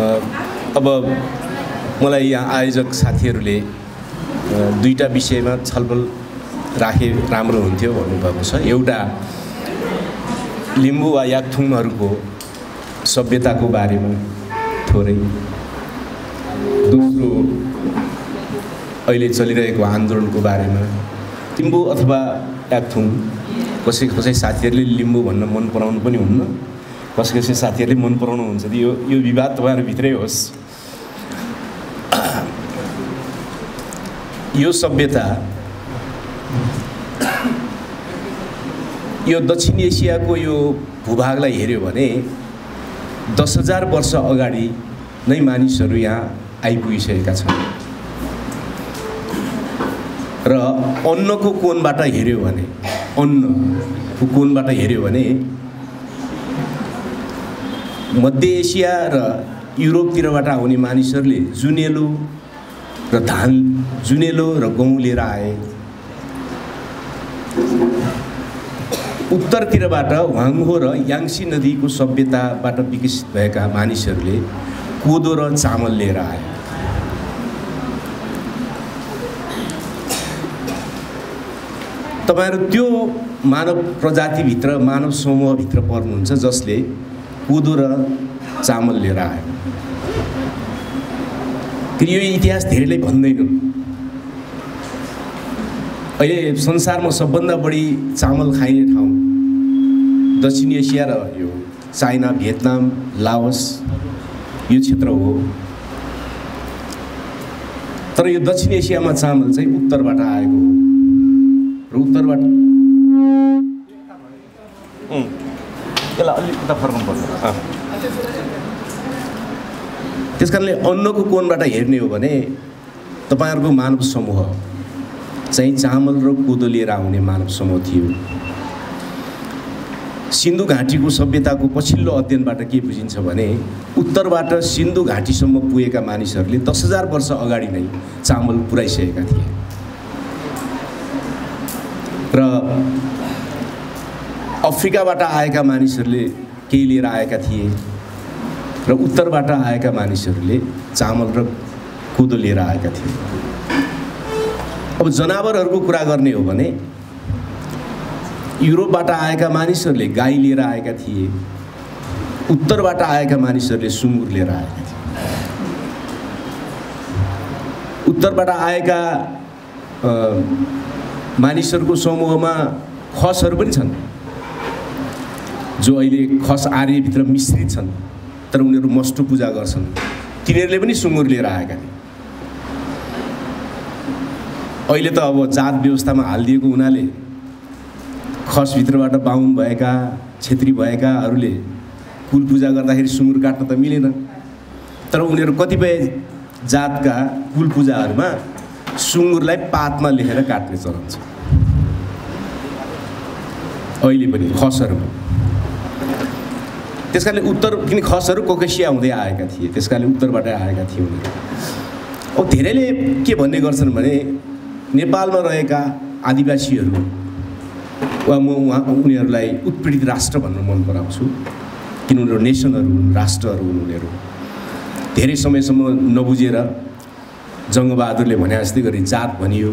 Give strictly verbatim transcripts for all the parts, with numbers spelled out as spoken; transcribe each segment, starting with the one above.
अब मलाई यहाँ आयोजक साथीहरूले दुईटा विषयमा छलफल राखे राम्रो हुन्थ्यो भन्नु भएको छ। एउटा लिम्बू वा याक्थुङहरुको सभ्यताको बारेमा थोरै, दोस्रो अहिले चलिरहेको आन्दोलनको बारेमा। लिम्बू अथवा याक्थुङ कसै कसै साथीहरूले लिम्बू भन्न मन पराउनु पनि हुन्न, कसै कसै साथीहरूले मन पराउनु हुन्छ। यो यो विवाद तपाईहरु भित्रै होस्। यो सभ्यता, यो दक्षिण एसियाको यो भूभागलाई हेर्यो भने दस हजार वर्ष अगाडि नै मानिसहरू यहाँ आइपुगिसकेका छन् र अन्नको कोणबाट हेर्यो भने अन्नको कोणबाट हेर्यो भने मध्य एसिया र युरोपतिरबाट आउने मानिसहरूले जुनेलो र धान जुनेलो र गहुँ लिएर आए, उत्तरतिरबाट वाङ्हो र याङ्सी नदीको सभ्यताबाट विकसित भएका मानिसहरूले कोदो र चामल लिएर आए। तपाईहरु त्यो मानव प्रजाति भित्र, मानव समूह भित्र पर्नुहुन्छ जसले कोदो र चामल लिएर आयो। यो इतिहास धेरैले भन्दैनन्। अहिले संसारमा सबभन्दा बढी चामल खाइने ठाउँ दक्षिण एसिया र यो चाइना, भियतनाम, लाओस यो क्षेत्र हो। तर यो दक्षिण एसियामा चामल चाहिँ उत्तरबाट आएको हो र उत्तरबाट त्यसलाई अलि उता फर्काउनु पर्छ। त्यसकारणले अन्नको कोणबाट हेर्ने हो भने तपाईहरुको मानव समूह चाहिँ चामल र कोदो लिएर आउने मानव समूह थियो। सिन्धु घाटीको सभ्यताको पछिल्लो अध्ययनबाट के बुझिन्छ भने उत्तरबाट सिन्धु घाटीसम्म पुगेका मानिसहरूले दस हजार वर्ष अगाडि नै चामल पुर्याइसकेका थिए र अफ्रिकाबाट आएका मानिसहरूले केही लिएर आएका थिए र उत्तरबाट आएका मानिसहरूले चामल र कोदो लिएर आएका थिए। अब जनावरहरुको कुरा गर्ने हो भने युरोपबाट आएका मानिसहरूले गाई लिएर आएका थिए, उत्तरबाट आएका मानिसहरूले सुँगुर लिएर आएका थिए। उत्तरबाट आएका मानिसहरूको समूहमा खसहरु पनि छन् जो अहिले खस आर्य भित्र मिश्रित छन्, तर उनीहरू मस्टु पूजा गर्छन्। तिनीहरूले पनि सुँगुर लिएर आएका थिए। अहिले त अब जात व्यवस्थामा हालिदिएको हुनाले खस भित्रबाट बाहुन भएका, क्षेत्री भएकाहरूले कुल पूजा गर्दाखेरि सुँगुर काट्न त मिलेन, तर उनीहरू कतिपय जातका कुल पूजाहरूमा सुँगुरलाई पातमा लेखेर काट्ने चलन छ अहिले पनि खसहरुमा। त्यसकारणले उत्तर किन खसहरु कोकेसिया हुँदै आएका थिए, त्यसकारणले उत्तरबाट आएका थिए उनीहरू। अब धेरैले के भन्ने गर्छन् भने नेपालमा रहेका आदिवासीहरू वा म उहाँ उनीहरूलाई उत्पीडित राष्ट्र भनेर मन पराउँछु, किन उनीहरू नेसनहरू हुन्, राष्ट्रहरू हुन्। उनीहरू धेरै समयसम्म नबुझेर जङ्गबहादुरले भने जस्तै गरी जात भनियो।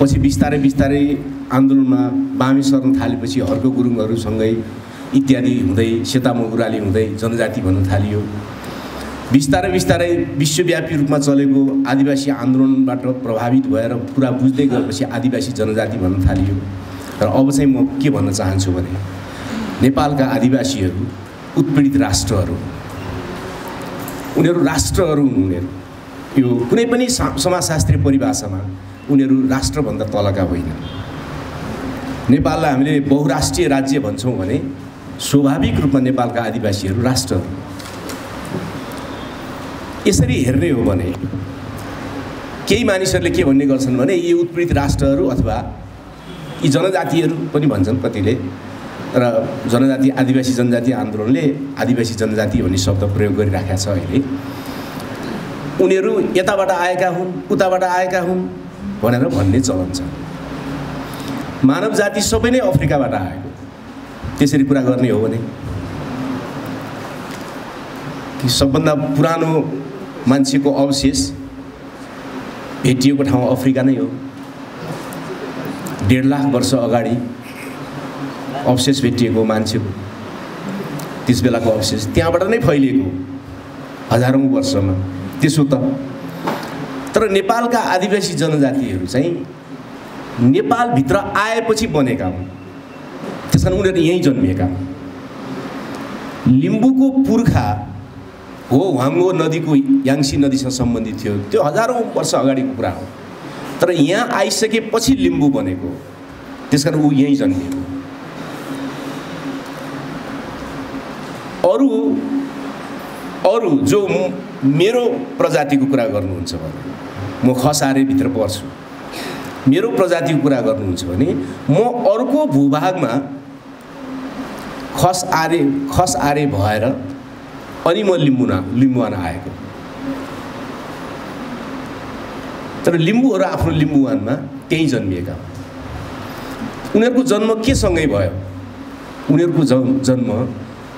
पछि बिस्तारै बिस्तारै आन्दोलनमा बामी सर्न थालेपछि हर्को गुरुङहरूसँगै इत्यादि हुँदै सेता मगुराली हुँदै जनजाति भन्न थालियो। बिस्तारै बिस्तारै विश्वव्यापी रूपमा चलेको आदिवासी आन्दोलनबाट प्रभावित भएर पुरा बुझ्दै गएपछि आदिवासी जनजाति भन्न थालियो। र अब चाहिँ म के भन्न चाहन्छु भने नेपालका आदिवासीहरू उत्पीडित राष्ट्रहरू, उनीहरू राष्ट्रहरू हुन्। उनीहरू यो कुनै पनि समाजशास्त्रीय परिभाषामा उनीहरू राष्ट्रभन्दा तलका होइनन्। नेपाललाई हामीले बहुराष्ट्रिय राज्य भन्छौँ भने स्वाभाविक रूपमा नेपालका आदिवासीहरू राष्ट्रहरू। यसरी हेर्ने हो भने केही मानिसहरूले के भन्ने गर्छन् भने यी उत्पीडित राष्ट्रहरू अथवा यी जनजातिहरू पनि भन्छन् कतिले, र जनजाति आदिवासी जनजाति आन्दोलनले आदिवासी जनजाति भन्ने शब्द प्रयोग गरिराखेको छ अहिले। उनीहरू यताबाट आएका हुन्, उताबाट आएका हुन् भनेर भन्ने चलन छ। मानव जाति सबै नै अफ्रिकाबाट आएको त्यसरी कुरा गर्ने हो भने कि सबभन्दा पुरानो मान्छेको अवशेष भेटिएको ठाउँ अफ्रिका नै हो। डेढ लाख वर्ष अगाडि अवशेष भेटिएको मान्छेको त्यस बेलाको अवशेष त्यहाँबाट नै फैलिएको हजारौं वर्षमा। त्यसो त तर नेपालका आदिवासी जनजातिहरू चाहिँ नेपाल भित्र आएपछि बनेका हुन्, त्यसकारण उनीहरू यही जन्मिएका। लिम्बूको पुर्खा हो वाङ्गो नदीको याङ्सी नदीसँग सम्बन्धित थियो, त्यो हजारौं वर्ष अगाडिको कुरा हो। तर यहाँ आइसकेपछि लिम्बू बनेको, त्यसकारण ऊ यही जन्मिएको। अरू अरू जो मेरो प्रजातिको कुरा गर्नुहुन्छ भने म खसारे भित्र पर्छु, मेरो प्रजातिको कुरा गर्नुहुन्छ भने म अर्को भूभागमा खस आरे खस आरे भएर अनि म लिम्बुना लिम्बुवान आएको। तर लिम्बूहरू आफ्नो लिम्बुवानमा त्यही जन्मिएका। उनीहरूको जन्म केसँगै भयो? उनीहरूको जन्म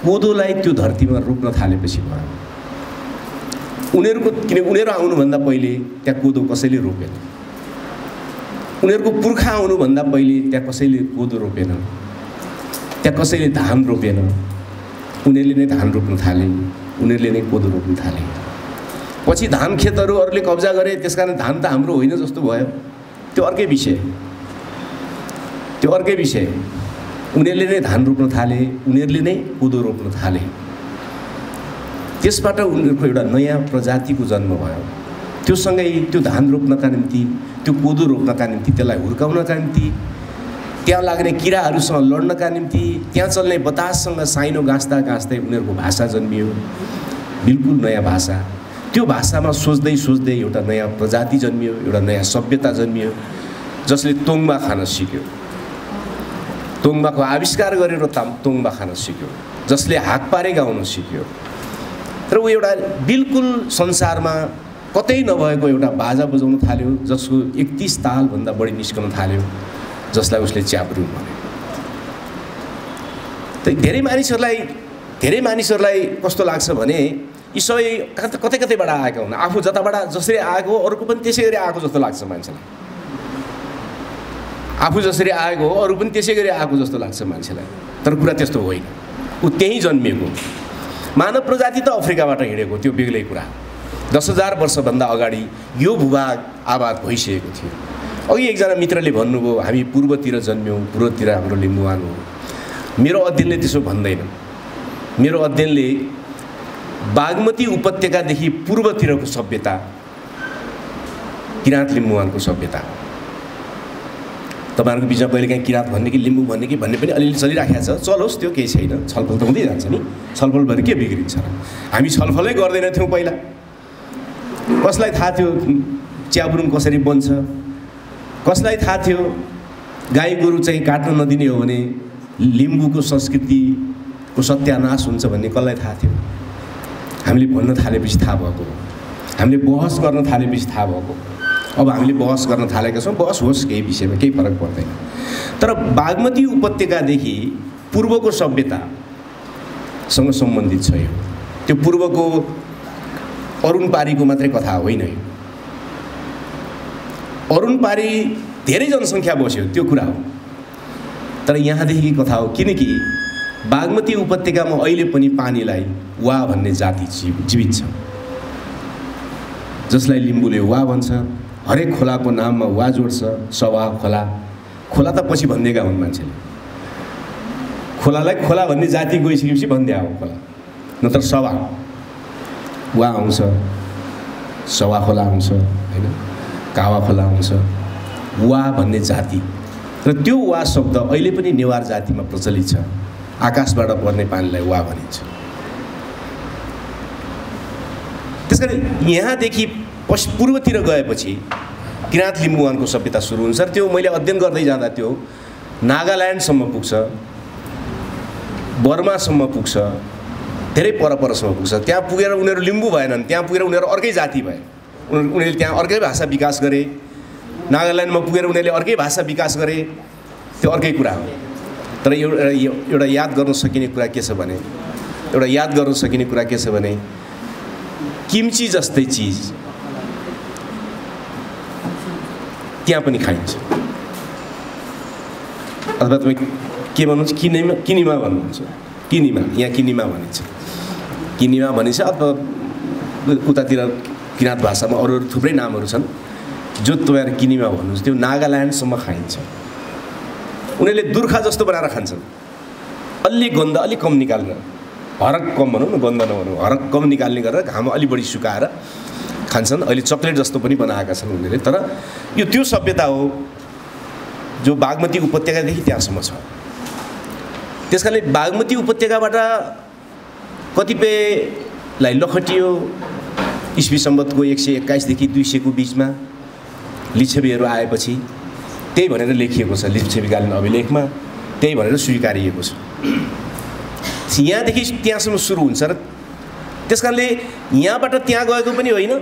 कोदोलाई त्यो धरतीमा रोप्न थालेपछि भयो। उनीहरूको किन उनीहरू आउनुभन्दा पहिले त्यहाँ कोदो कसैले रोपेन, उनीहरूको पुर्खा आउनुभन्दा पहिले त्यहाँ कसैले कोदो रोपेन, त्यहाँ कसैले धान रोपेन। उनीहरूले नै धान रोप्न थाले, उनीहरूले नै कोदो रोप्न थाले। पछि धान खेतहरू अरूले कब्जा गरे, त्यसकारण धान त हाम्रो होइन जस्तो भयो। त्यो अर्कै विषय, त्यो अर्कै विषय। उनीहरूले नै धान रोप्न थाले, उनीहरूले नै कोदो रोप्न थाले। त्यसबाट उनीहरूको एउटा नयाँ प्रजातिको जन्म भयो। त्योसँगै त्यो धान रोप्नका निम्ति, त्यो कोदो रोप्नका निम्ति, त्यसलाई हुर्काउनका निम्ति, त्यहाँ लाग्ने किराहरूसँग लड्नका निम्ति, त्यहाँ चल्ने बताससँग साइनो गाँस्दा गाँस्दै उनीहरूको भाषा जन्मियो, बिल्कुल नयाँ भाषा। त्यो भाषामा सोच्दै सोच्दै एउटा नयाँ प्रजाति जन्मियो, एउटा नयाँ सभ्यता जन्मियो, जसले तोङ्बा खान सिक्यो। तोङ्बाको आविष्कार गरेर तोङ्बा खान सिक्यो, जसले हाकपारे गाउन सिक्यो। तर ऊ एउटा बिल्कुल संसारमा कतै नभएको एउटा बाजा बजाउन थाल्यो, जसको एकतिस तालभन्दा बढी निस्कन थाल्यो, जसलाई उसले च्याब्रु भन्यो। त धेरै मानिसहरूलाई धेरै मानिसहरूलाई कस्तो लाग्छ भने यी सबै कतै कतैबाट आएका हुन्, आफू जताबाट जसरी आएको अरूको पनि त्यसै गरी आएको जस्तो लाग्छ मान्छेलाई। आफू जसरी आएको अरू पनि त्यसै गरी आएको जस्तो लाग्छ मान्छेलाई। तर कुरा त्यस्तो होइन, ऊ त्यहीँ जन्मिएको। मानव प्रजाति त अफ्रिकाबाट हिँडेको, त्यो बेग्लै कुरा। दस हजार वर्षभन्दा अगाडि यो भूभाग आबाद भइसकेको थियो। अघि एकजना मित्रले भन्नुभयो हामी पूर्वतिर जन्म्यौँ, पूर्वतिर हाम्रो लिम्बुवान हो। मेरो अध्ययनले त्यसो भन्दैन। मेरो अध्ययनले बागमती उपत्यकादेखि पूर्वतिरको सभ्यता किराँत लिम्बुवानको सभ्यता। तपाईँहरूको बिचमा कहिलेकाहीँ किराँत भन्ने कि लिम्बू भन्ने कि भन्ने पनि अलिअलि चलिराखेको छ, चलोस् त्यो केही छैन, छलफल त हुँदै जान्छ नि। छलफल भएर के बिग्रिन्छ? हामी छलफलै गर्दैनथ्यौँ पहिला। कसलाई थाहा थियो च्याब्रुङ कसरी बन्छ? कसलाई थाहा थियो गाई गोरु चाहिँ काट्न नदिने हो भने लिम्बूको संस्कृतिको सत्यानाश हुन्छ भन्ने कसलाई थाहा थियो? हामीले भन्न थालेपछि थाहा भएको, हामीले बहस गर्न थालेपछि थाहा भएको। अब हामीले बहस गर्न थालेका छौँ, बहस होस्, केही विषयमा केही फरक पर्दैन। तर बागमती उपत्यकादेखि पूर्वको सभ्यतासँग सम्बन्धित छ यो। त्यो पूर्वको अरुण पारीको मात्रै कथा होइन यो। अरुण पारी धेरै जनसङ्ख्या बस्यो, त्यो कुरा हो। तर यहाँदेखि कथा हो, किनकि बागमती उपत्यकामा अहिले पनि पानीलाई वा भन्ने जाति जीवित छ, जसलाई लिम्बूले वा भन्छ। हरेक खोलाको नाममा वा जोड्छ, सवा खोला। खोला त पछि भनिदिएका हुन् मान्छेले, खोलालाई खोला भन्ने जाति गइसकेपछि भनिदिया हो खोला, नत्र सवा वा आउँछ, सवा खोला आउँछ, होइन, कावा खोला आउँछ। वा भन्ने जाति र त्यो वा शब्द अहिले पनि नेवार जातिमा प्रचलित छ। आकाशबाट पर्ने पानीलाई वा भनिन्छ। त्यसकारण यहाँदेखि पश्च पूर्वतिर गएपछि किराँत लिम्बुवानको सभ्यता सुरु हुन्छ। त्यो मैले अध्ययन गर्दै जाँदा त्यो नागाल्यान्डसम्म पुग्छ, बर्मासम्म पुग्छ, धेरै परपरसम्म पुग्छ। त्यहाँ पुगेर उनीहरू लिम्बू भएनन्, त्यहाँ पुगेर उनीहरू अर्कै जाति भए। उनीहरूले त्यहाँ अर्कै भाषा विकास गरे। नागाल्यान्डमा पुगेर उनीहरूले अर्कै भाषा विकास गरे, त्यो अर्कै कुरा हो। तर एउटा एउटा याद गर्न सकिने कुरा के छ भने एउटा याद गर्न सकिने कुरा के छ भने किम चीज असते चीज त्या पनि खाइन्छ अथवा तपाई के भन्नुहुन्छ किनेमा किनेमा भन्नुहुन्छ किनेमा यहाँ किनेमा भनिन्छ किनेमा भनिन्छ अथवा उतातिर किराँत भाषामा अरु अरु थुप्रै नामहरु छन् जो तयार किनेमा भन्नुहुन्छ त्यो नागाल्यान्डसम्म खाइन्छ उनीले दुर्खा जस्तो बनाएर खान्छन् अलि गन्ध अलि कम निकाल्न हरक कम भनौं न गन्ध नभनौं हरक कम निकाल्ने गरेर घाम अलि बढी सुकाएर खान्छन् अहिले चकलेट जस्तो पनि बनाएका छन् उनीले तर यो त्यो सभ्यता हो जो बागमती उपत्यकादेखि त्यहाँसम्म छ त्यसकारणले बागमती उपत्यकाबाट कतिपयलाई लखटियो इस्वी सम्बतको एक सय एक्काइस देखि दुई सय को बीचमा लिच्छवीहरू आएपछि त्यही भनेर लेखिएको छ लिच्छवीकालीन अभिलेखमा त्यही भनेर स्वीकारिएको छ यहाँदेखि त्यहाँसम्म सुरु हुन्छ र त्यसकारणले यहाँबाट त्यहाँ गएको पनि होइन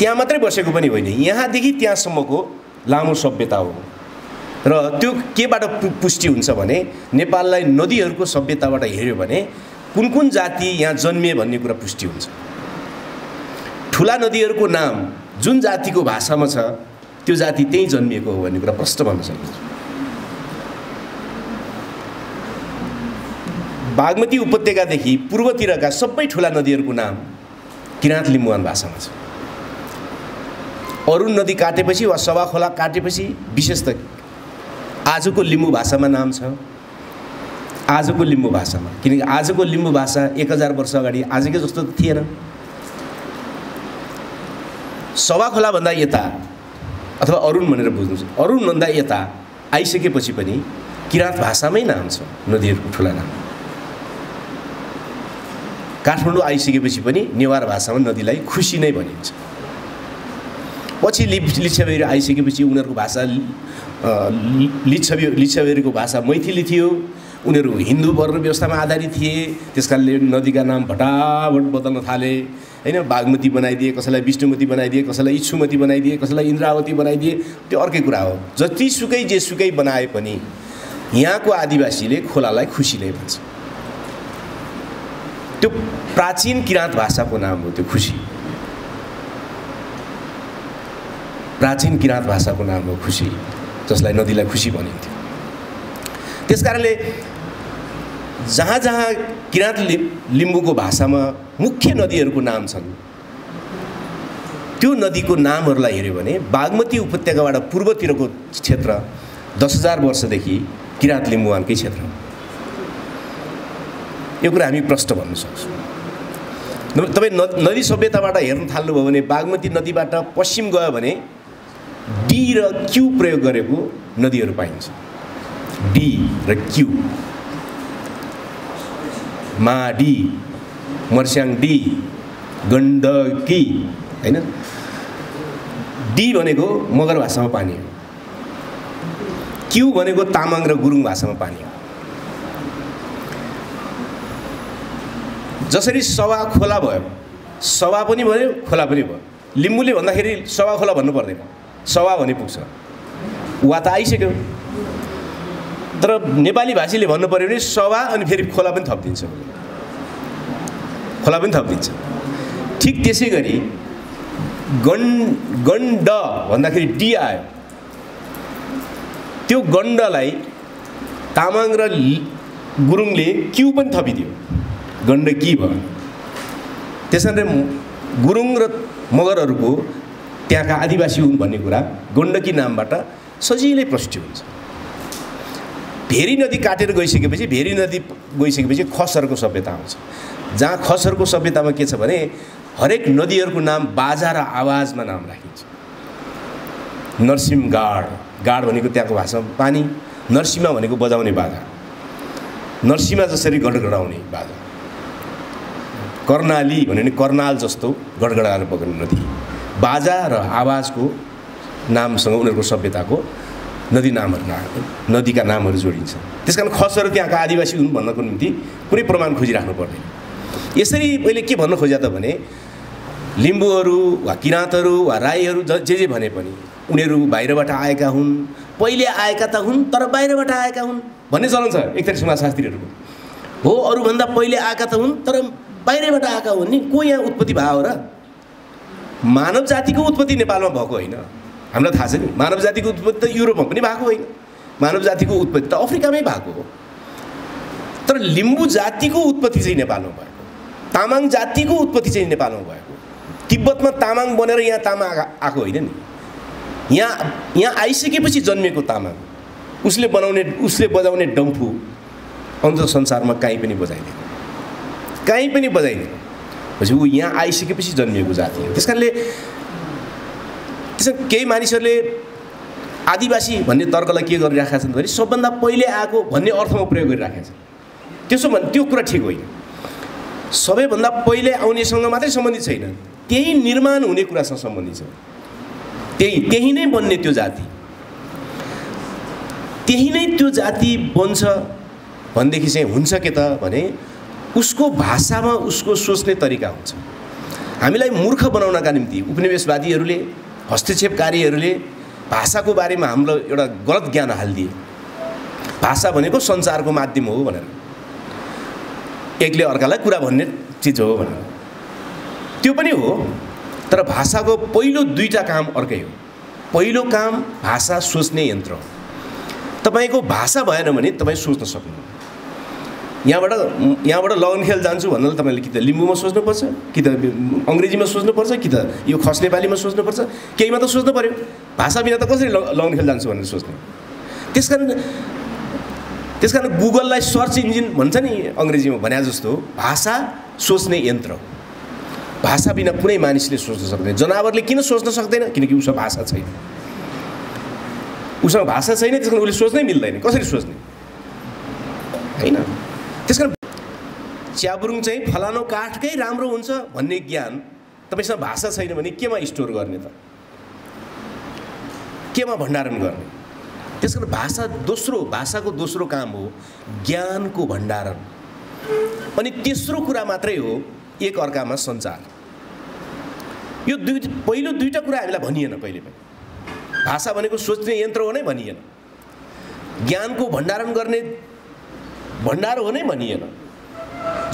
त्यहाँ मात्रै बसेको पनि होइन यहाँदेखि त्यहाँसम्मको लामो सभ्यता हो र त्यो केबाट पुष्टि हुन्छ भने नेपाललाई नदीहरूको सभ्यताबाट हेर्यो भने कुन कुन जाति यहाँ जन्मिए भन्ने कुरा पुष्टि हुन्छ ठूला नदीहरूको नाम जुन जातिको भाषामा छ त्यो जाति त्यही जन्मिएको हो भन्ने कुरा प्रष्ट भन्न सकिन्छ बागमती उपत्यकादेखि पूर्वतिरका सबै ठूला नदीहरूको नाम किराँत लिम्बुवान भाषामा छ अरुण नदी काटेपछि वा सवा खोला काटेपछि विशेष त आजको लिम्बू भाषामा नाम छ आजको लिम्बू भाषामा किनकि आजको लिम्बू भाषा एक हजार वर्ष अगाडि आजकै जस्तो थिएन सवा खोला भन्दा यता अथवा अरुण भनेर बुझ्नुस् अरुण भन्दा यता आइसकेपछि पनि किराँत भाषामै नाम छ नदीहरूको ठूला नाम काठमाडौँ आइसकेपछि पनि नेवार भाषामा नदीलाई खुशी नै भनिन्छ पछि लिच्छवीहरू आइसकेपछि उनीहरूको भाषा लिच्छवी लिच्छवीहरूको भाषा मैथिली थियो उनीहरू हिन्दू वर्ण व्यवस्थामा आधारित थिए त्यसकारणले नदीका नाम फटाफट बदल्न थाले हैन बागमती बनाइदिए कसैलाई विष्णुमती बनाइदिए कसैलाई इच्छुमती बनाइदिए कसैलाई इन्द्रावती बनाइदिए त्यो अर्कै कुरा हो जति सुकै जे सुकै बनाए पनि यहाँको आदिवासीले खोलालाई खुशी नै भन्छ त्यो प्राचीन किराँत भाषाको नाम हो त्यो खुशी प्राचीन किराँत भाषाको नाम हो खुशी जसलाई नदीलाई खुशी भनिन्थ्यो त्यसकारणले जहाँ जहाँ किराँत लिम्बूको भाषामा मुख्य नदीहरूको नाम छन् त्यो नदीको नामहरूलाई हेर्यो भने बागमती उपत्यकाबाट पूर्वतिरको क्षेत्र दस हजार वर्षदेखि किराँत लिम्बुवानकै क्षेत्र हो यो कुरा हामी प्रष्ट भन्न सक्छौं तपाई नदी सभ्यताबाट हेर्न थाल्नुभयो भने बागमती नदीबाट पश्चिम गयो भने डी र क्यू प्रयोग गरेको नदीहरू पाइन्छ डी र क्यू माडी मर्स्याङ डी गण्डकी हैन डी भनेको मगर भाषामा पानी हो क्यू भनेको तामाङ र गुरुङ भाषामा पानी हो जसरी सवा खोला भयो सवा पनि भयो खोला पनि भयो लिम्बुले भन्दाखेरि सवा खोला भन्नु पर्दैन सवा भने पुग्छ वा त आइसक्यो तर नेपाली भाषीले भन्नु पर्यो भने सवा अनि फेरि खोला पनि थप्दिन्छ खोला पनि थप्दिन्छ ठीक त्यसै गरी गण गण्ड भन्दाखेरि डी आयो त्यो गण्डलाई तामाङ र गुरुङले क्यू पनि थपिदियो गण्डकी भयो त्यसैले गुरुङ र मगरहरुको त्यहाँका आदिवासी हुन् भन्ने कुरा गण्डकी नामबाट सजिलै प्रष्ट हुन्छ भेरी नदी काटेर गइसकेपछि भेरी नदी गइसकेपछि खसहरुको सभ्यता आउँछ जहाँ खसहरुको सभ्यतामा के छ भने हरेक नदीहरुको नाम बाजा र आवाजमा नाम राखिन्छ नरसिंह गाड गाड भनेको त्यहाँको भाषामा पानी नरसिंह भनेको बजाउने बाजा नरसिंह जसरी गडगडाउने बाजा कर्णाली भन्ने कर्णाल जस्तो गडगडाएर बग्ने नदी बाजा र आवाजको नामसँग उनीहरूको सभ्यताको नदी नामहरु नदीका नामहरु जोडिन्छ त्यसकारण खसहरु त्यहाँका आदिवासी हुन् भन्नको निम्ति कुनै प्रमाण खोजिराख्नु पर्दैन यसरी मैले के भन्न खोजे त भने लिम्बूहरु वा किराँतहरु वा राईहरु जे जे भने पनि उनीहरू बाहिरबाट आएका हुन् पहिले आएका त हुन् तर बाहिरबाट आएका हुन् भन्ने चलन छ एकतर्फ समाजशास्त्रीहरुको हो अरु भन्दा पहिले आएका त हुन् तर बाहिरबाट आका हो नि, को यहाँ उत्पत्ति भयो र? मानव जातिको उत्पत्ति नेपालमा भएको होइन, हामीलाई थाहा छ नि। मानव जातिको उत्पत्ति त युरोपमा पनि भएको होइन, मानव जातिको उत्पत्ति त अफ्रिकामै भएको हो। तर लिम्बू जातिको उत्पत्ति चाहिँ नेपालमा भएको, तामाङ जातिको उत्पत्ति चाहिँ नेपालमा भएको। तिब्बतमा तामाङ बनेर यहाँ तामाङ आएको होइन नि, यहाँ यहाँ आइसकेपछि जन्मेको तामाङ उसले बनाउने उसले बजाउने डम्फु अन्त संसारमा कहीँ पनि बजाइदियो, कहीँ पनि बजाइदियो। पछि ऊ यहाँ आइसकेपछि जन्मिएको जाति हो। त्यसकारणले त्यसकारण केही मानिसहरूले आदिवासी भन्ने तर्कलाई के गरिराखेका छन् भने सबभन्दा पहिले आएको भन्ने अर्थमा प्रयोग गरिराखेका छन्। त्यसो भने त्यो कुरा ठिक होइन। सबैभन्दा पहिले आउनेसँग मात्रै सम्बन्धित छैन, त्यही निर्माण हुने कुरासँग सम्बन्धित छ। त्यही त्यही नै बन्ने त्यो जाति, त्यही नै त्यो जाति बन्छ भनेदेखि चाहिँ हुन्छ के त भने उसको भाषामा उसको सोच्ने तरिका हुन्छ। हामीलाई मूर्ख बनाउनका निम्ति उपनिवेशवादीहरूले हस्तक्षेपकारीहरूले भाषाको बारेमा हाम्रो एउटा गलत ज्ञान हालिदिए। भाषा भनेको सञ्चारको माध्यम हो भनेर, एकले अर्कालाई कुरा भन्ने चिज हो भनेर, त्यो पनि हो। तर भाषाको पहिलो दुईटा काम अर्कै हो। पहिलो काम भाषा सोच्ने यन्त्र हो। तपाईको भाषा भएन भने तपाईँ सोच्न सक्नुहुन्न। यहाँबाट यहाँबाट लगन खेल जान्छु भन्नाले तपाईले कि त लिम्बूमा सोच्नुपर्छ, कि त अंग्रेजीमा सोच्नुपर्छ, कि त यो खस नेपालीमा सोच्नुपर्छ, केहीमा त सोच्नु पर्यो। भाषा बिना त कसरी लगन खेल जान्छु भनेर सोच्ने। त्यसकारण त्यसकारण गुगललाई सर्च इन्जिन भन्छ नि अंग्रेजीमा भने जस्तो, भाषा सोच्ने यन्त्र। भाषा बिना कुनै मानिसले सोच्न सक्दैन। जनावरले किन सोच्न सक्दैन? किनकि उसको भाषा छैन, उसको भाषा छैन। त्यसकारण उसले सोच्नै मिल्दैन। कसरी सोच्ने? हैन? त्यसकारण च्याब्रुङ चाहिँ फलानो काठकै राम्रो हुन्छ भन्ने ज्ञान तपाईसँग भाषा छैन भने केमा स्टोर गर्ने त? केमा भण्डारण गर्ने? त्यसकारण भाषा दोस्रो, भाषाको दोस्रो काम हो ज्ञानको भण्डारण। अनि तेस्रो कुरा मात्रै हो एक अर्कामा सञ्चार। यो दुई पहिलो दुईटा कुरा हामीलाई भनिएन कहिले पनि। भाषा भनेको सोच्ने यन्त्र हो नै भनिएन, ज्ञानको भण्डारण गर्ने भण्डार हो नै भनिएन।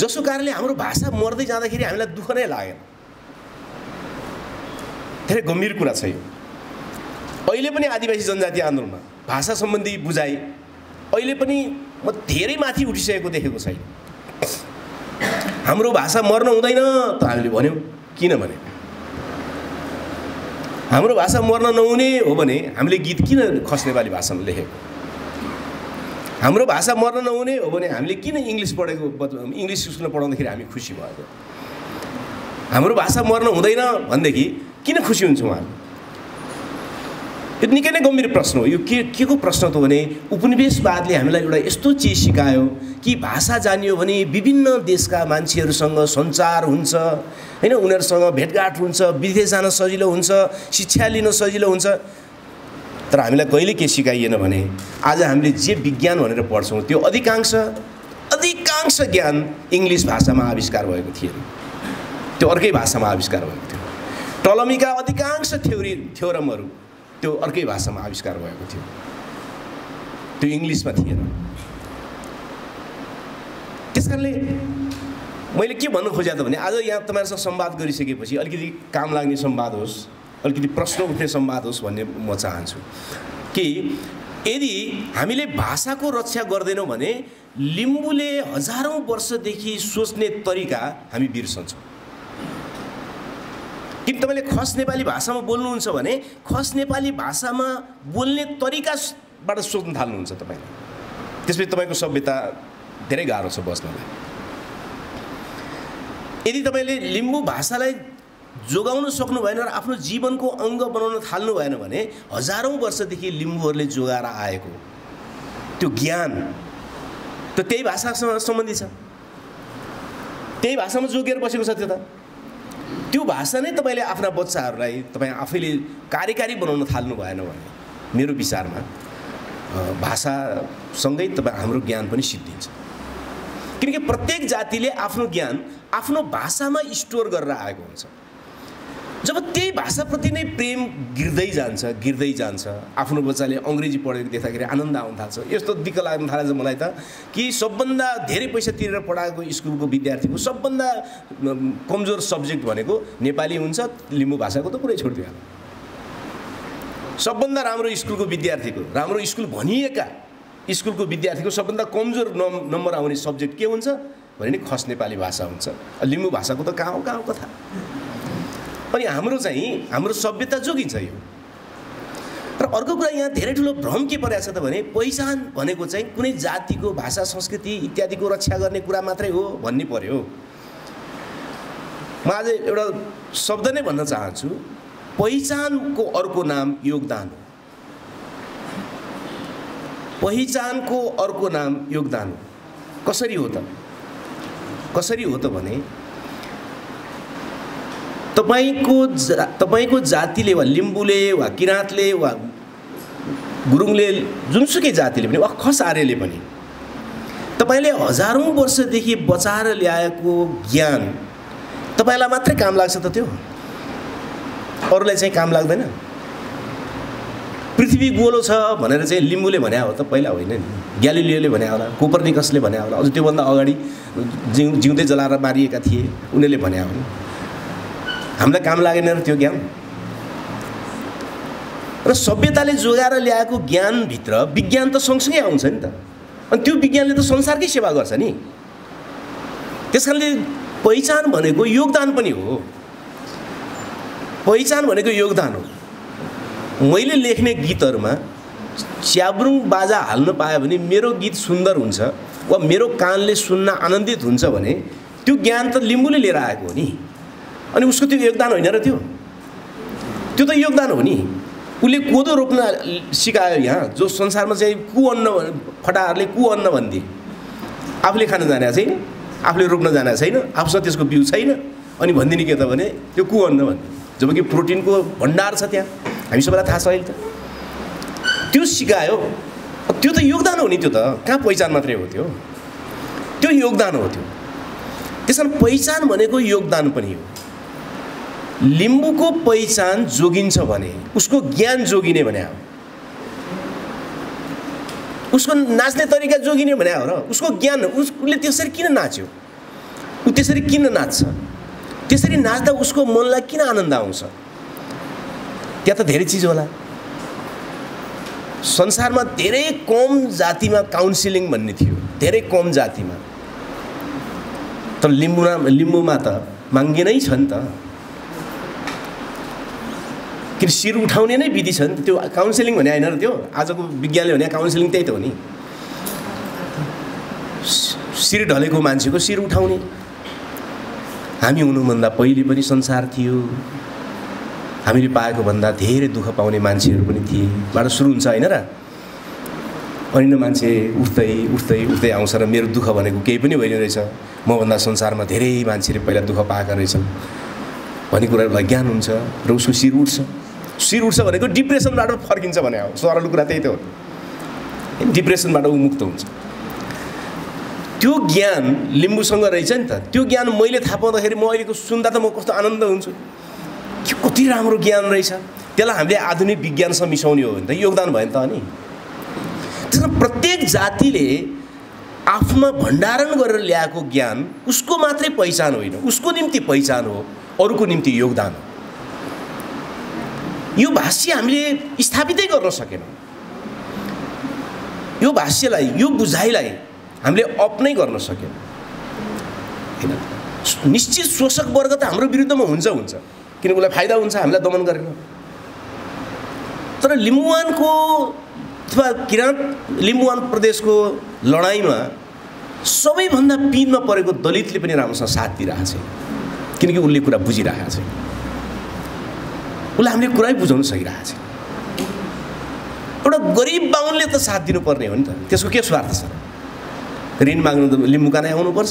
जसको कारणले हाम्रो भाषा मर्दै जाँदाखेरि हामीलाई दुःख नै लागेन। धेरै गम्भीर कुरा छ यो। अहिले पनि आदिवासी जनजाति आन्दोलनमा भाषा सम्बन्धी बुझाइ अहिले पनि म धेरै माथि उठिसकेको देखेको छैन। हाम्रो भाषा मर्न हुँदैन त हामीले भन्यौँ, किनभने हाम्रो भाषा मर्न नहुने हो भने हामीले गीत किन खस नेपाली भाषामा लेखेको? हाम्रो भाषा मर्न नहुने हो भने हामीले किन इंग्लिश पढेको, इंग्लिश स्कुलमा पढाउँदाखेरि हामी खुसी भएको? हाम्रो भाषा मर्न हुँदैन भनेदेखि किन खुसी हुन्छौँ हामी? यो निकै नै गम्भीर प्रश्न हो। यो के के को प्रश्न त भने उपनिवेशवादले हामीलाई एउटा यस्तो चिज सिकायो कि भाषा जानियो भने विभिन्न देशका मान्छेहरूसँग सञ्चार हुन्छ, हैन? उनीहरूसँग भेटघाट हुन्छ, विदेश जान सजिलो हुन्छ, शिक्षा लिन सजिलो हुन्छ। तर हामीलाई कहिले के सिकाइएन भने आज हामीले जे विज्ञान भनेर पढ्छौँ त्यो अधिकांश अधिकांश ज्ञान इंग्लिश भाषामा आविष्कार भएको थिएन, त्यो अर्कै भाषामा आविष्कार भएको थियो। टलमीका अधिकांश थ्योरी थ्योरमहरू त्यो अर्कै भाषामा आविष्कार भएको थियो, त्यो इंग्लिशमा थिएन। त्यसकारणले मैले के भन्नु खोजेँ त भने आज यहाँ तपाईहरुसँग संवाद गरिसकेपछि अलिकति काम लाग्ने संवाद होस्, अलिकति प्रश्न उठ्ने संवाद होस् भन्ने म चाहन्छु कि यदि हामीले भाषाको रक्षा गर्दैनौँ भने लिम्बूले हजारौं वर्षदेखि सोच्ने तरिका हामी बिर्सन्छौँ। किन तपाईँले खस नेपाली भाषामा बोल्नुहुन्छ भने खस नेपाली भाषामा बोल्ने तरिकाबाट सोच्न थाल्नुहुन्छ तपाईँले। त्यसपछि तपाईँको सभ्यता धेरै गाह्रो छ बस्नलाई। यदि तपाईँले लिम्बू भाषालाई जोगाउन सक्नु भएन र आफ्नो जीवनको अङ्ग बनाउन थाल्नु भएन भने हजारौं वर्षदेखि लिम्बूहरूले जोगाएर आएको त्यो ज्ञान त त्यही भाषासँग सम्बन्धित छ, त्यही भाषामा जोगिएर बसेको छ। त्यो त त्यो भाषा नै तपाईँले आफ्ना बच्चाहरूलाई तपाईँ आफैले कार्यकारी बनाउन थाल्नु भएन भने मेरो विचारमा भाषासँगै तपाईँ हाम्रो ज्ञान पनि सिद्धिन्छ। किनकि प्रत्येक जातिले आफ्नो ज्ञान आफ्नो भाषामा स्टोर गरेर आएको हुन्छ। जब त्यही भाषाप्रति नै प्रेम गिर्दै जान्छ गिर्दै जान्छ आफ्नो बच्चाले अंग्रेजी पढेको देख्दाखेरि आनन्द आउन थाल्छ। यस्तो दिक्क लाग्न थालेछ मलाई त कि सबभन्दा धेरै पैसा तिरेर पढाएको स्कुलको विद्यार्थीको सबभन्दा कमजोर सब्जेक्ट भनेको नेपाली हुन्छ। लिम्बू भाषाको त पुरै छोड्दियो। सबभन्दा राम्रो स्कुलको विद्यार्थीको राम्रो स्कुल भनिएका स्कुलको विद्यार्थीको सबभन्दा कमजोर नम्बर आउने सब्जेक्ट के हुन्छ भने खस नेपाली भाषा हुन्छ। लिम्बू भाषाको त कहाँ कहाँ कथा। अनि हाम्रो चाहिँ हाम्रो सभ्यता जोगिन्छ यो। र अर्को कुरा यहाँ धेरै ठुलो भ्रम के परेको छ त भने पहिचान भनेको चाहिँ कुनै जातिको भाषा संस्कृति इत्यादिको रक्षा गर्ने कुरा मात्रै हो भन्ने पर्यो। म आज एउटा शब्द नै भन्न चाहन्छु, पहिचानको अर्को नाम योगदान हो। पहिचानको अर्को नाम योगदान हो। कसरी हो त कसरी हो त भने तपाईको जा, तपाईको जातिले वा लिम्बूले वा किराँतले वा गुरुङले जुनसुकै जातिले पनि वा खस आर्यले पनि तपाईले हजारौं वर्षदेखि बचाएर ल्याएको ज्ञान तपाईलाई मात्रै काम लाग्छ त? त्यो अरूलाई चाहिँ काम लाग्दैन। पृथ्वी गोलो छ भनेर चाहिँ लिम्बूले भने हो त पहिला होइन नि। ग्यालिलियोले भने होला, कोपर्निकसले भने होला, अझ त्योभन्दा अगाडि जिउ जिउँदै जलाएर मारिएका थिए उनीहरूले भने हो। हामीलाई काम लागेन त्यो ज्ञान। र सभ्यताले जोगाएर ल्याएको ज्ञानभित्र विज्ञान त सँगसँगै आउँछ नि त। अनि त्यो विज्ञानले त संसारकै सेवा गर्छ नि। त्यसकारणले पहिचान भनेको योगदान पनि हो। पहिचान भनेको योगदान हो। मैले लेख्ने गीतहरुमा च्याब्रुङ बाजा हाल्न पाए भने मेरो गीत सुन्दर हुन्छ वा मेरो कानले सुन्न आनन्दित हुन्छ भने त्यो ज्ञान त लिम्बूले लिएर आएको हो नि। अनि उसको त्यो योगदान होइन र त्यो त्यो त योगदान हो नि। उले कोदो रोप्न सिकायो यहाँ, जो संसारमा चाहिँ कु अन्न फटाहरूले कु अन्न भन्थे। आफूले खान जाने छैन, आफूले रोप्न जाने छैन, आफूसँग त्यसको बिउ छैन, अनि भन्दिने के त भने त्यो कु अन्न भन्थे। जबकि प्रोटिनको भण्डार छ त्यहाँ, हामी सबैलाई थाहा छ अहिले त। त्यो सिकायो, त्यो त योगदान हो नि। त्यो त कहाँ पहिचान मात्रै हो त्यो त्यो योगदान हो त्यो। त्यसकारण पहिचान भनेको योगदान पनि हो। लिम्बूको पहिचान जोगिन्छ भने उसको ज्ञान जोगिने भने हो, उसको नाच्ने तरिका जोगिने भने हो र उसको ज्ञान। उसले त्यसरी किन नाच्यो, उ त्यसरी किन नाच्छ, त्यसरी नाच्दा उसको मनलाई किन आनन्द आउँछ? त्यहाँ त धेरै चीज होला। संसारमा धेरै कम जातिमा काउन्सिलिङ भन्ने थियो, धेरै कम जातिमा। तर लिम्बूमा लिम्बूमा त माङ्गे नै छ नि त। कि शिर उठाउने नै विधि छ नि त्यो। काउन्सिलिङ भने हैन र त्यो। आजको विज्ञानले भने काउन्सिलिङ त्यही त हो नि। शिर ढलेको मान्छेको शिर उठाउने। हामी हुनुभन्दा पहिले पनि संसार थियो, हामीले पाएको भन्दा धेरै दुःख पाउने मान्छेहरू पनि थिए। बाटो सुरु हुन्छ हैन र? अनि न मान्छे उठ्दै उठ्दै उठ्दै आउँछ र मेरो दुःख भनेको केही पनि होइन रहेछ, म भन्दा संसारमा धेरै मान्छेले पहिला दुःख पाएका रहेछन् भन्ने कुरालाई ज्ञान हुन्छ र उसको शिर उठ्छ। शिर उठ्छ भनेको डिप्रेसनबाट फर्किन्छ भने हो। सरल कुरा त्यही त हो। डिप्रेसनबाट उ मुक्त हुन्छ। त्यो ज्ञान लिम्बूसँग रहेछ नि त। त्यो ज्ञान मैले थाहा पाउँदाखेरि म अहिलेको सुन्दा त म कस्तो आनन्द हुन्छु। त्यो कति राम्रो ज्ञान रहेछ। त्यसलाई हामीले आधुनिक विज्ञानसँग मिसाउने हो भने त योगदान भयो नि त अनि। त्यसमा प्रत्येक जातिले आफ्ना भण्डारण गरेर ल्याएको ज्ञान उसको मात्रै पहिचान होइन, उसको निम्ति पहिचान हो, अरूको निम्ति योगदान हो। यो भाष्य हामीले स्थापितै गर्न सकेनौँ। यो भाष्यलाई यो बुझाइलाई हामीले अपनै गर्न सकेनौँ। निश्चित शोषक वर्ग त हाम्रो विरुद्धमा हुन्छ हुन्छ किन उसलाई फाइदा हुन्छ हामीलाई दमन गरेको। तर लिम्बुवानको अथवा किराँत लिम्बुवान प्रदेशको लडाइँमा सबैभन्दा पिनमा परेको दलितले पनि राम्रोसँग साथ दिइरहेको छ, किनकि उसले कुरा बुझिरहेको छ। उसलाई हामीले कुरै बुझाउन सकिरहेको छ। एउटा गरिब बाहुनले त साथ दिनुपर्ने हो नि त। त्यसको के स्वार्थ छ? ऋण माग्नु त लिम्बूका नै आउनुपर्छ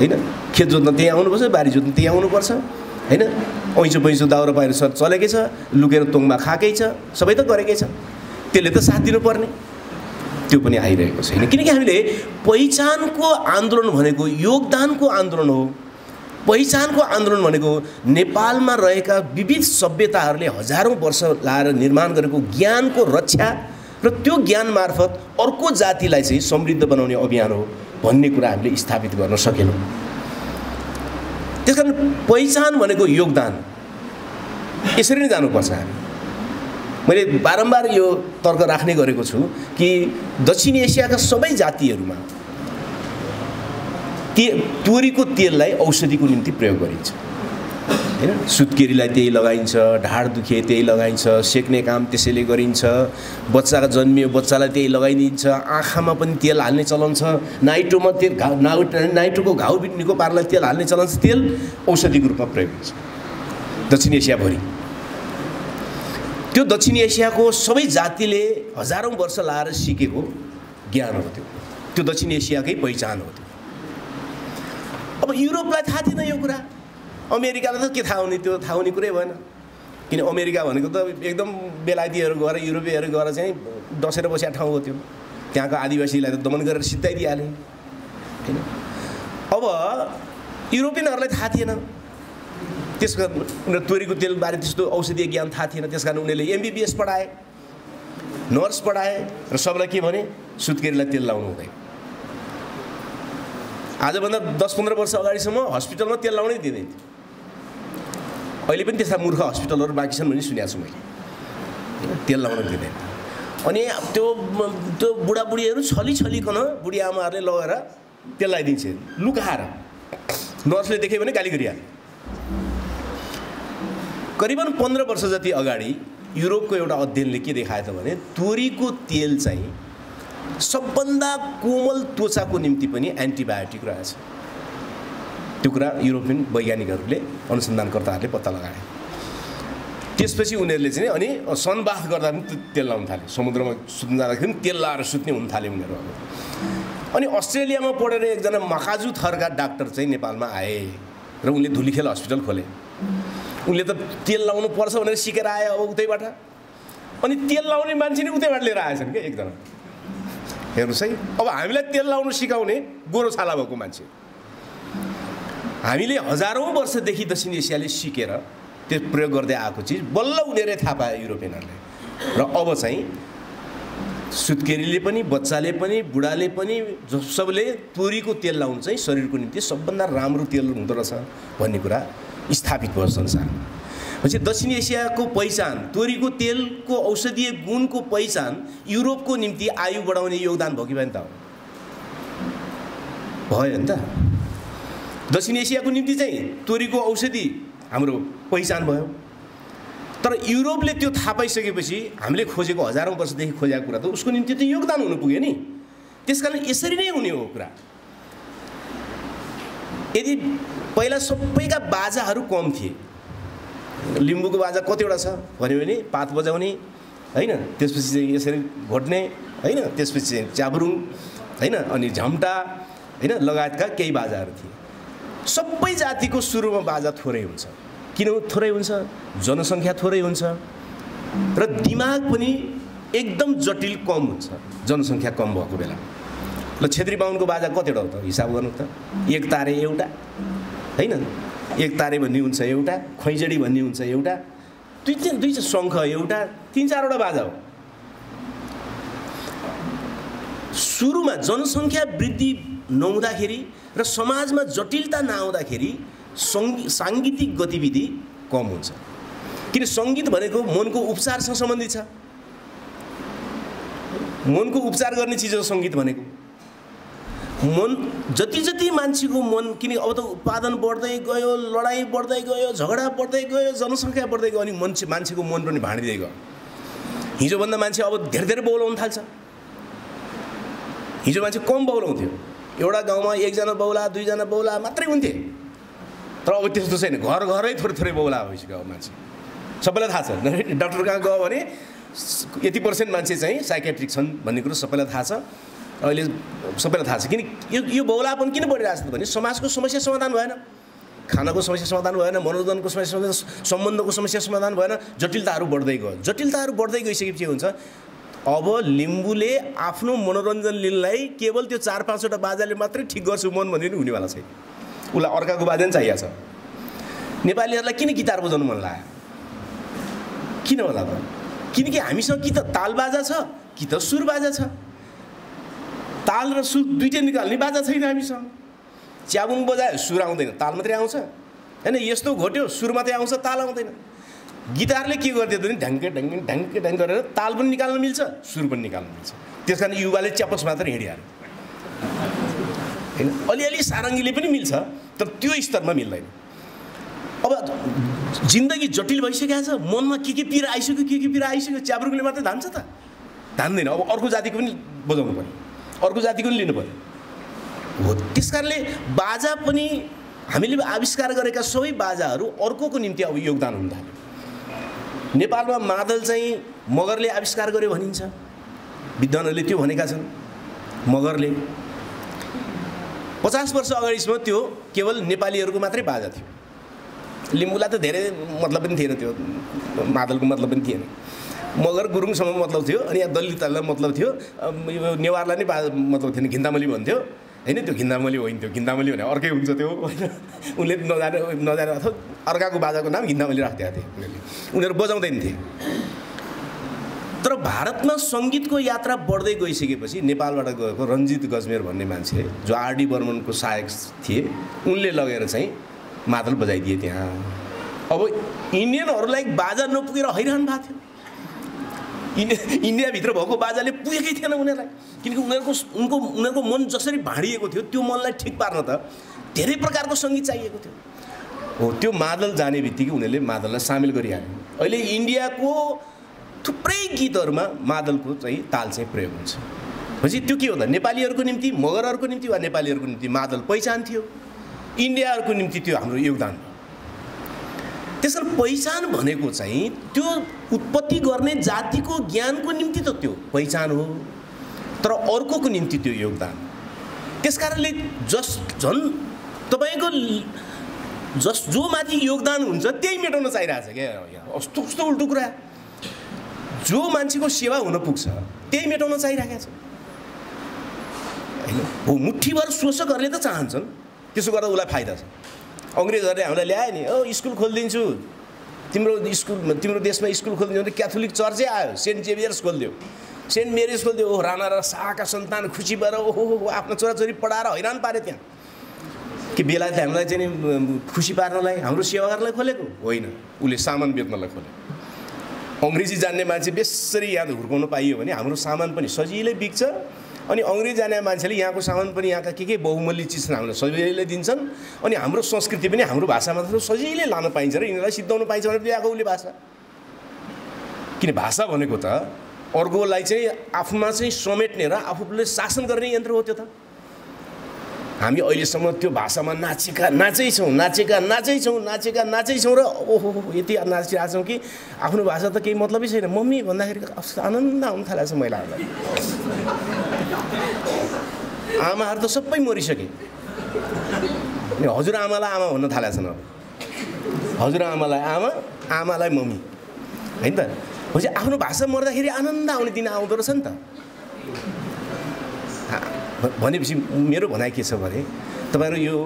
होइन? खेत जोत्न त्यहीँ आउनुपर्छ, बारी जोत्न त्यहीँ आउनुपर्छ होइन? ऐँचो पैँचो दाउरा पाएर सर चलेकै छ, लुकेर तोङमा खाएकै छ, सबै त गरेकै छ। त्यसले त साथ दिनुपर्ने, त्यो पनि आइरहेको छैन। किनकि हामीले पहिचानको आन्दोलन भनेको योगदानको आन्दोलन हो। पहिचानको आन्दोलन भनेको नेपालमा रहेका विविध सभ्यताहरूले हजारौं वर्ष लाएर निर्माण गरेको ज्ञानको रक्षा र त्यो ज्ञान मार्फत अर्को जातिलाई चाहिँ समृद्ध बनाउने अभियान हो भन्ने कुरा हामीले स्थापित गर्न सकेनौं। त्यसकारण पहिचान भनेको योगदान, यसरी नै जानुपर्छ। मैले बारम्बार यो तर्क राख्ने गरेको छु कि दक्षिण एसियाका सबै जातिहरूमा के तोरीको तेललाई औषधिको निम्ति प्रयोग गरिन्छ, हैन? सुत्केरीलाई त्यही लगाइन्छ, ढाड दुखे त्यही लगाइन्छ, सेक्ने काम त्यसैले गरिन्छ, बच्चाको जन्मियो बच्चालाई त्यही लगाइदिन्छ, आँखामा पनि तेल हाल्ने चलन छ, नाइट्रोमा तेल नाइट्रोको घाउ बिन्नीको पार्ला तेल हाल्ने चलन छ। तेल औषधिको रूपमा प्रयोग हुन्छ दक्षिण एसियाभरि। त्यो दक्षिण एसियाको सबै जातिले हजारौं वर्ष लाएर सिकेको ज्ञान हो त्यो त्यो दक्षिण एसियाकै पहिचान हो त्यो। अब युरोपलाई थाहा थिएन यो कुरा, अमेरिकालाई त के थाहा हुने, त्यो थाहा हुने कुरै भएन। किन अमेरिका भनेको त एकदम बेलायतीहरू गएर युरोपेहरू गएर चाहिँ डसेर बसेको ठाउँ हो त्यो, त्यहाँको आदिवासीलाई त दमन गरेर सिद्धाइदिहाल्यो, हैन? अब युरोपियनहरूलाई थाहा थिएन, त्यसकारण तोरीको तेलबारे त्यस्तो औषधीय ज्ञान थाहा थिएन। त्यसकारण उनीहरूले एमबीबीएस पढाए, नर्स पढाए र सबैलाई के भने सुत्केरीलाई तेल लाउनु हुँदैन। आजभन्दा दस पन्ध्र वर्ष अगाडिसम्म हस्पिटलमा तेल लाउनै दिँदैन थियो। अहिले पनि त्यस्ता मूर्ख हस्पिटलहरू बाँकी छन् भन्ने सुनेको छु मैले, तेल लाउन दिँदैन। अनि त्यो त्यो बुढाबुढीहरू छली छलिकन बुढी आमाहरूले लगेर तेल लगाइदिन्छ, लुकाएर, नर्सले देख्यो भने गाली गरिहाल्यो। करिबन पन्ध्र वर्ष जति अगाडि युरोपको एउटा अध्ययनले के देखायो त भने तोरीको तेल चाहिँ सबभन्दा कोमल त्वचाको निम्ति पनि एन्टिबायोटिक रहेछ। त्यो कुरा युरोपियन वैज्ञानिकहरूले, अनुसन्धानकर्ताहरूले पत्ता लगाए। त्यसपछि उनीहरूले चाहिँ अनि सनबाथ गर्दा पनि तेल लाउन थाले, समुद्रमा सुत्न जाँदाखेरि पनि तेल लाएर सुत्ने हुन थाले उनीहरू। अनि अस्ट्रेलियामा पढेर एकजना मकाजु थरका डाक्टर चाहिँ नेपालमा आए र उनले धुलिखेल हस्पिटल खोले। उनले त तेल लाउनु पर्छ भनेर सिकेर आए अब उतैबाट, अनि तेल लाउने मान्छे नै उतैबाट लिएर आएछन् के एकजना। हेर्नुस् है, अब हामीलाई तेल लाउनु सिकाउने गोरो छाला भएको मान्छे। हामीले हजारौं वर्षदेखि दक्षिण एसियाले सिकेर त्यो प्रयोग गर्दै आएको चिज बल्ल उनीहरूले थाहा पाए युरोपियनहरूले। र अब चाहिँ सुत्केरीले पनि, बच्चाले पनि, बुढाले पनि सबैले तोरीको तेल लाउनु चाहिँ शरीरको निम्ति सबभन्दा राम्रो तेल हुँदो रहेछ भन्ने कुरा स्थापित भयो संसार। दक्षिण एसियाको पहिचान, तोरीको तेलको औषधीय गुणको पहिचान युरोपको निम्ति आयु बढाउने योगदान भयो कि भएन त? भयो नि त। दक्षिण एसियाको निम्ति चाहिँ तोरीको औषधि हाम्रो पहिचान भयो। तर युरोपले त्यो थाहा पाइसकेपछि हामीले खोजेको, हजारौं वर्षदेखि खोजेको कुरा त उसको निम्ति त योगदान हुनु पुग्यो नि। त्यसकारण यसरी नै हुने हो कुरा। यदि पहिला सबैका बाजाहरू कम थिए, लिम्बूको बाजा कतिवटा छ भन्यो भने पात बजाउने, हैन? त्यसपछि चाहिँ यसरी घोट्ने, हैन? त्यसपछि चाहिँ चाब्रुङ, हैन? अनि झम्टा, हैन? लगायतका केही बाजाहरू थिए। सबै जातिको सुरुमा बाजा थोरै हुन्छ। किन थोरै हुन्छ? जनसङ्ख्या थोरै हुन्छ र दिमाग पनि एकदम जटिल कम हुन्छ जनसङ्ख्या कम भएको बेला। ल छेत्री बाहुनको बाजा कतिवटा हो त? हिसाब गर्नु त। एक तारे एउटा, हैन? एक तारे भन्ने हुन्छ एउटा, खैजडी भन्ने हुन्छ एउटा, दुई चाहिँ दुई चाहिँ शङ्ख एउटा, तीन चारवटा बाजा हो। सुरुमा जनसङ्ख्या वृद्धि नहुँदाखेरि र समाजमा जटिलता नआउँदाखेरि साङ्गीतिक गतिविधि कम हुन्छ। किन? सङ्गीत भनेको मनको उपचारसँग सम्बन्धित छ। मनको उपचार गर्ने चिज हो सङ्गीत भनेको। मन जति जति मान्छेको मन, किन अब त उत्पादन बढ्दै गयो, लडाइँ बढ्दै गयो, झगडा बढ्दै गयो, जनसङ्ख्या बढ्दै गयो, अनि मान्छे मान्छेको मन पनि भाँडिँदै गयो। हिजोभन्दा मान्छे अब धेरै धेरै बौलाउन थाल्छ। हिजो मान्छे कम बौलाउँथ्यो, एउटा गाउँमा एकजना बौला दुईजना बौला मात्रै हुन्थे। तर अब त्यस्तो छैन, घर घरै थोरै थोरै बौला भइसक्यो मान्छे। सबैलाई थाहा छ, डाक्टर कहाँ गयो भने यति पर्सेन्ट मान्छे चाहिँ साइकेट्रिक छन् भन्ने कुरो सबैलाई थाहा छ। अहिले सबैलाई थाहा छ। किन यो यो बौलापन किन बढिरहेको छ भने समाजको समस्या समाधान भएन, खानाको समस्या समाधान भएन, मनोरञ्जनको समस्या समाधान, सम्बन्धको समस्या समाधान भएन, जटिलताहरू बढ्दै गयो। जटिलताहरू बढ्दै गइसकेपछि के हुन्छ? अब लिम्बूले आफ्नो मनोरञ्जन लिनलाई केवल त्यो चार पाँचवटा बाजाले मात्रै ठिक गर्छु मन भन्ने हुनेवाला छैन। उसला अर्काको वादन चाहिएको छ। नेपालीहरुलाई किन गिटार बजाउनु मन लाग्यो? किन होला त? किनकि हामीसँग कि त ताल बाजा छ कि त सुर बाजा छ। ताल र सुर दुईटै निकाल्ने बाजा छैन हामीसँग। च्याबुङ बजायो सुर आउँदैन, ताल मात्रै आउँछ। हैन यस्तो घोट्यो सुर मात्रै आउँछ, ताल आउँदैन। गिटारले के गर्दियो त नि ढ्याङ्के ढ्याङ्के ढ्याङ्के ढ्याङ गरेर ताल पनि निकाल्न मिल्छ, सुर पनि निकाल्न मिल्छ। त्यसकारण युवाले च्यापस मात्र हिँडिहाल्यो। हैन अलिअलि सारङ्गीले पनि मिल्छ, तर त्यो स्तरमा मिल्दैन। अब जिन्दगी जटिल भइसकेको छ, मनमा के के पीडा आइसक्यो के के पीडा आइसक्यो, च्याब्रुकले मात्र धान्छ त? धान्दैन। अब अर्को जातिको पनि बजाउनु पर्यो, अर्को जातिको पनि लिनु पर्यो हो। त्यसकारणले बाजा पनि हामीले आविष्कार गरेका सबै बाजाहरू अर्कोको निम्ति अब योगदान हुन थाल्यो। नेपालमा मादल चाहिँ मगरले आविष्कार गर्यो भनिन्छ, विद्वानहरूले त्यो भनेका छन्। मगरले पचास वर्ष अगाडिसम्म त्यो केवल नेपालीहरूको मात्रै बाजा थियो। लिम्बूलाई त धेरै मतलब पनि थिएन, त्यो मादलको मतलब पनि थिएन। मगर गुरुङसँग मतलब थियो, अनि यहाँ दलितहरूलाई मतलब थियो, नेवारलाई नै मतलब थिएन। घिन्दामली भन्थ्यो, हैन त्यो घिन्दामली होइन, त्यो घिन्दामली भने अर्कै हुन्छ त्यो, होइन उनले नजाने नजाने अथवा अर्काको बाजाको नाम घिन्दामली राखिदिएको थिए उनीहरूले, उनीहरू बजाउँदैन थिए। तर भारतमा सङ्गीतको यात्रा बढ्दै गइसकेपछि नेपालबाट गएको रञ्जित गजमेर भन्ने मान्छे, जो आरडी बर्मनको सहायक थिए, उनले लगेर चाहिँ मादल बजाइदिए त्यहाँ। अब इन्डियनहरूलाई बाजा नपुगेर हैरान भएको थियो। इन्डियाभित्र भएको बाजाले पुगेकै थिएन उनीहरूलाई, किनकि उनीहरूको उनको उनीहरूको मन जसरी भाँडिएको थियो त्यो मनलाई ठिक पार्न त धेरै प्रकारको सङ्गीत चाहिएको थियो। हो, त्यो मादल जाने बित्तिकै उनीहरूले मादललाई सामेल गरिहाल्यो। अहिले इन्डियाको थुप्रै गीतहरूमा मादलको चाहिँ ताल चाहिँ प्रयोग हुन्छ। भनेपछि त्यो के हो त? नेपालीहरूको निम्ति, मगरहरूको निम्ति वा नेपालीहरूको निम्ति मादल पहिचान थियो, इन्डियाहरुको निम्ति त्यो हाम्रो योगदान। त्यसैले पहिचान भनेको चाहिँ त्यो उत्पत्ति गर्ने जातिको ज्ञानको निम्ति त त्यो पहिचान हो, तर अर्कोको निम्ति त्यो योगदान। त्यसकारणले जस झन् तपाईको जस जो माथि योगदान हुन्छ त्यही मेटाउन चाहिरहेछ क्या। अस्तो उस्तो उल्टो कुरा, जो मान्छेको सेवा हुन पुग्छ त्यही मेटाउन चाहिरहेको छ। हैन हो, मुठीभर शोषकहरुले त चाहन्छन्, त्यसो गर्दा उलाई फाइदा छ। अंग्रेजहरुले हामीलाई ल्याए नि, ओ स्कुल खोलिदिन्छु तिम्रो स्कुल, तिम्रो देशमा स्कुल खोलिदिन्छु भने क्याथोलिक चर्चै आयो, सेन्ट जेभियर्स खोलिदियो, सेन्ट मेरिज खोलिदियो। ओ राणा र शाहका सन्तान खुसी भएर ओहो आफ्नो छोराछोरी पढाएर हैरान पारे त्यहाँ। के बेलायतले हामीलाई चाहिँ खुसी पार्नलाई, हाम्रो सेवा गर्नलाई खोलेको होइन, उसले सामान बेच्नलाई खोलेको। अंग्रेजी जान्ने मान्छे बेसरी यहाँ हुर्काउन पाइयो भने हाम्रो सामान पनि सजिलै बिक्छ, अनि अंग्रेज जाने मान्छेले यहाँको सामान पनि, यहाँका के के बहुमूल्य चिज हामीलाई सजिलै दिन्छन्, अनि हाम्रो संस्कृति पनि हाम्रो भाषामा त सजिलै लान पाइन्छ र यिनीहरूलाई सिद्धाउन पाइन्छ भनेर ल्याएको उसले भाषा। किन भाषा भनेको त अर्कोलाई चाहिँ आफूमा चाहिँ समेट्ने र आफूले शासन गर्ने यन्त्र हो त्यो त। हामी अहिलेसम्म त्यो भाषामा नाचेका नाचै छौँ, नाचेका नाचै छौँ, नाचेका नाचै छौँ र ओहो यति नाचिरहेको छौँ कि आफ्नो भाषा त केही मतलबै छैन। मम्मी भन्दाखेरि आनन्द आउन थालेको छ महिलाहरूलाई। आमाहरू त सबै मरिसके, हजुरआमालाई आमा भन्न थालेका छन्, हजुरआमालाई आमा, आमालाई मम्मी, हैन त? भनेपछि आफ्नो भाषा मर्दाखेरि आनन्द आउने दिन आउँदो रहेछ नि त। भनेपछि मेरो भनाइ के छ भने, तपाईहरु यो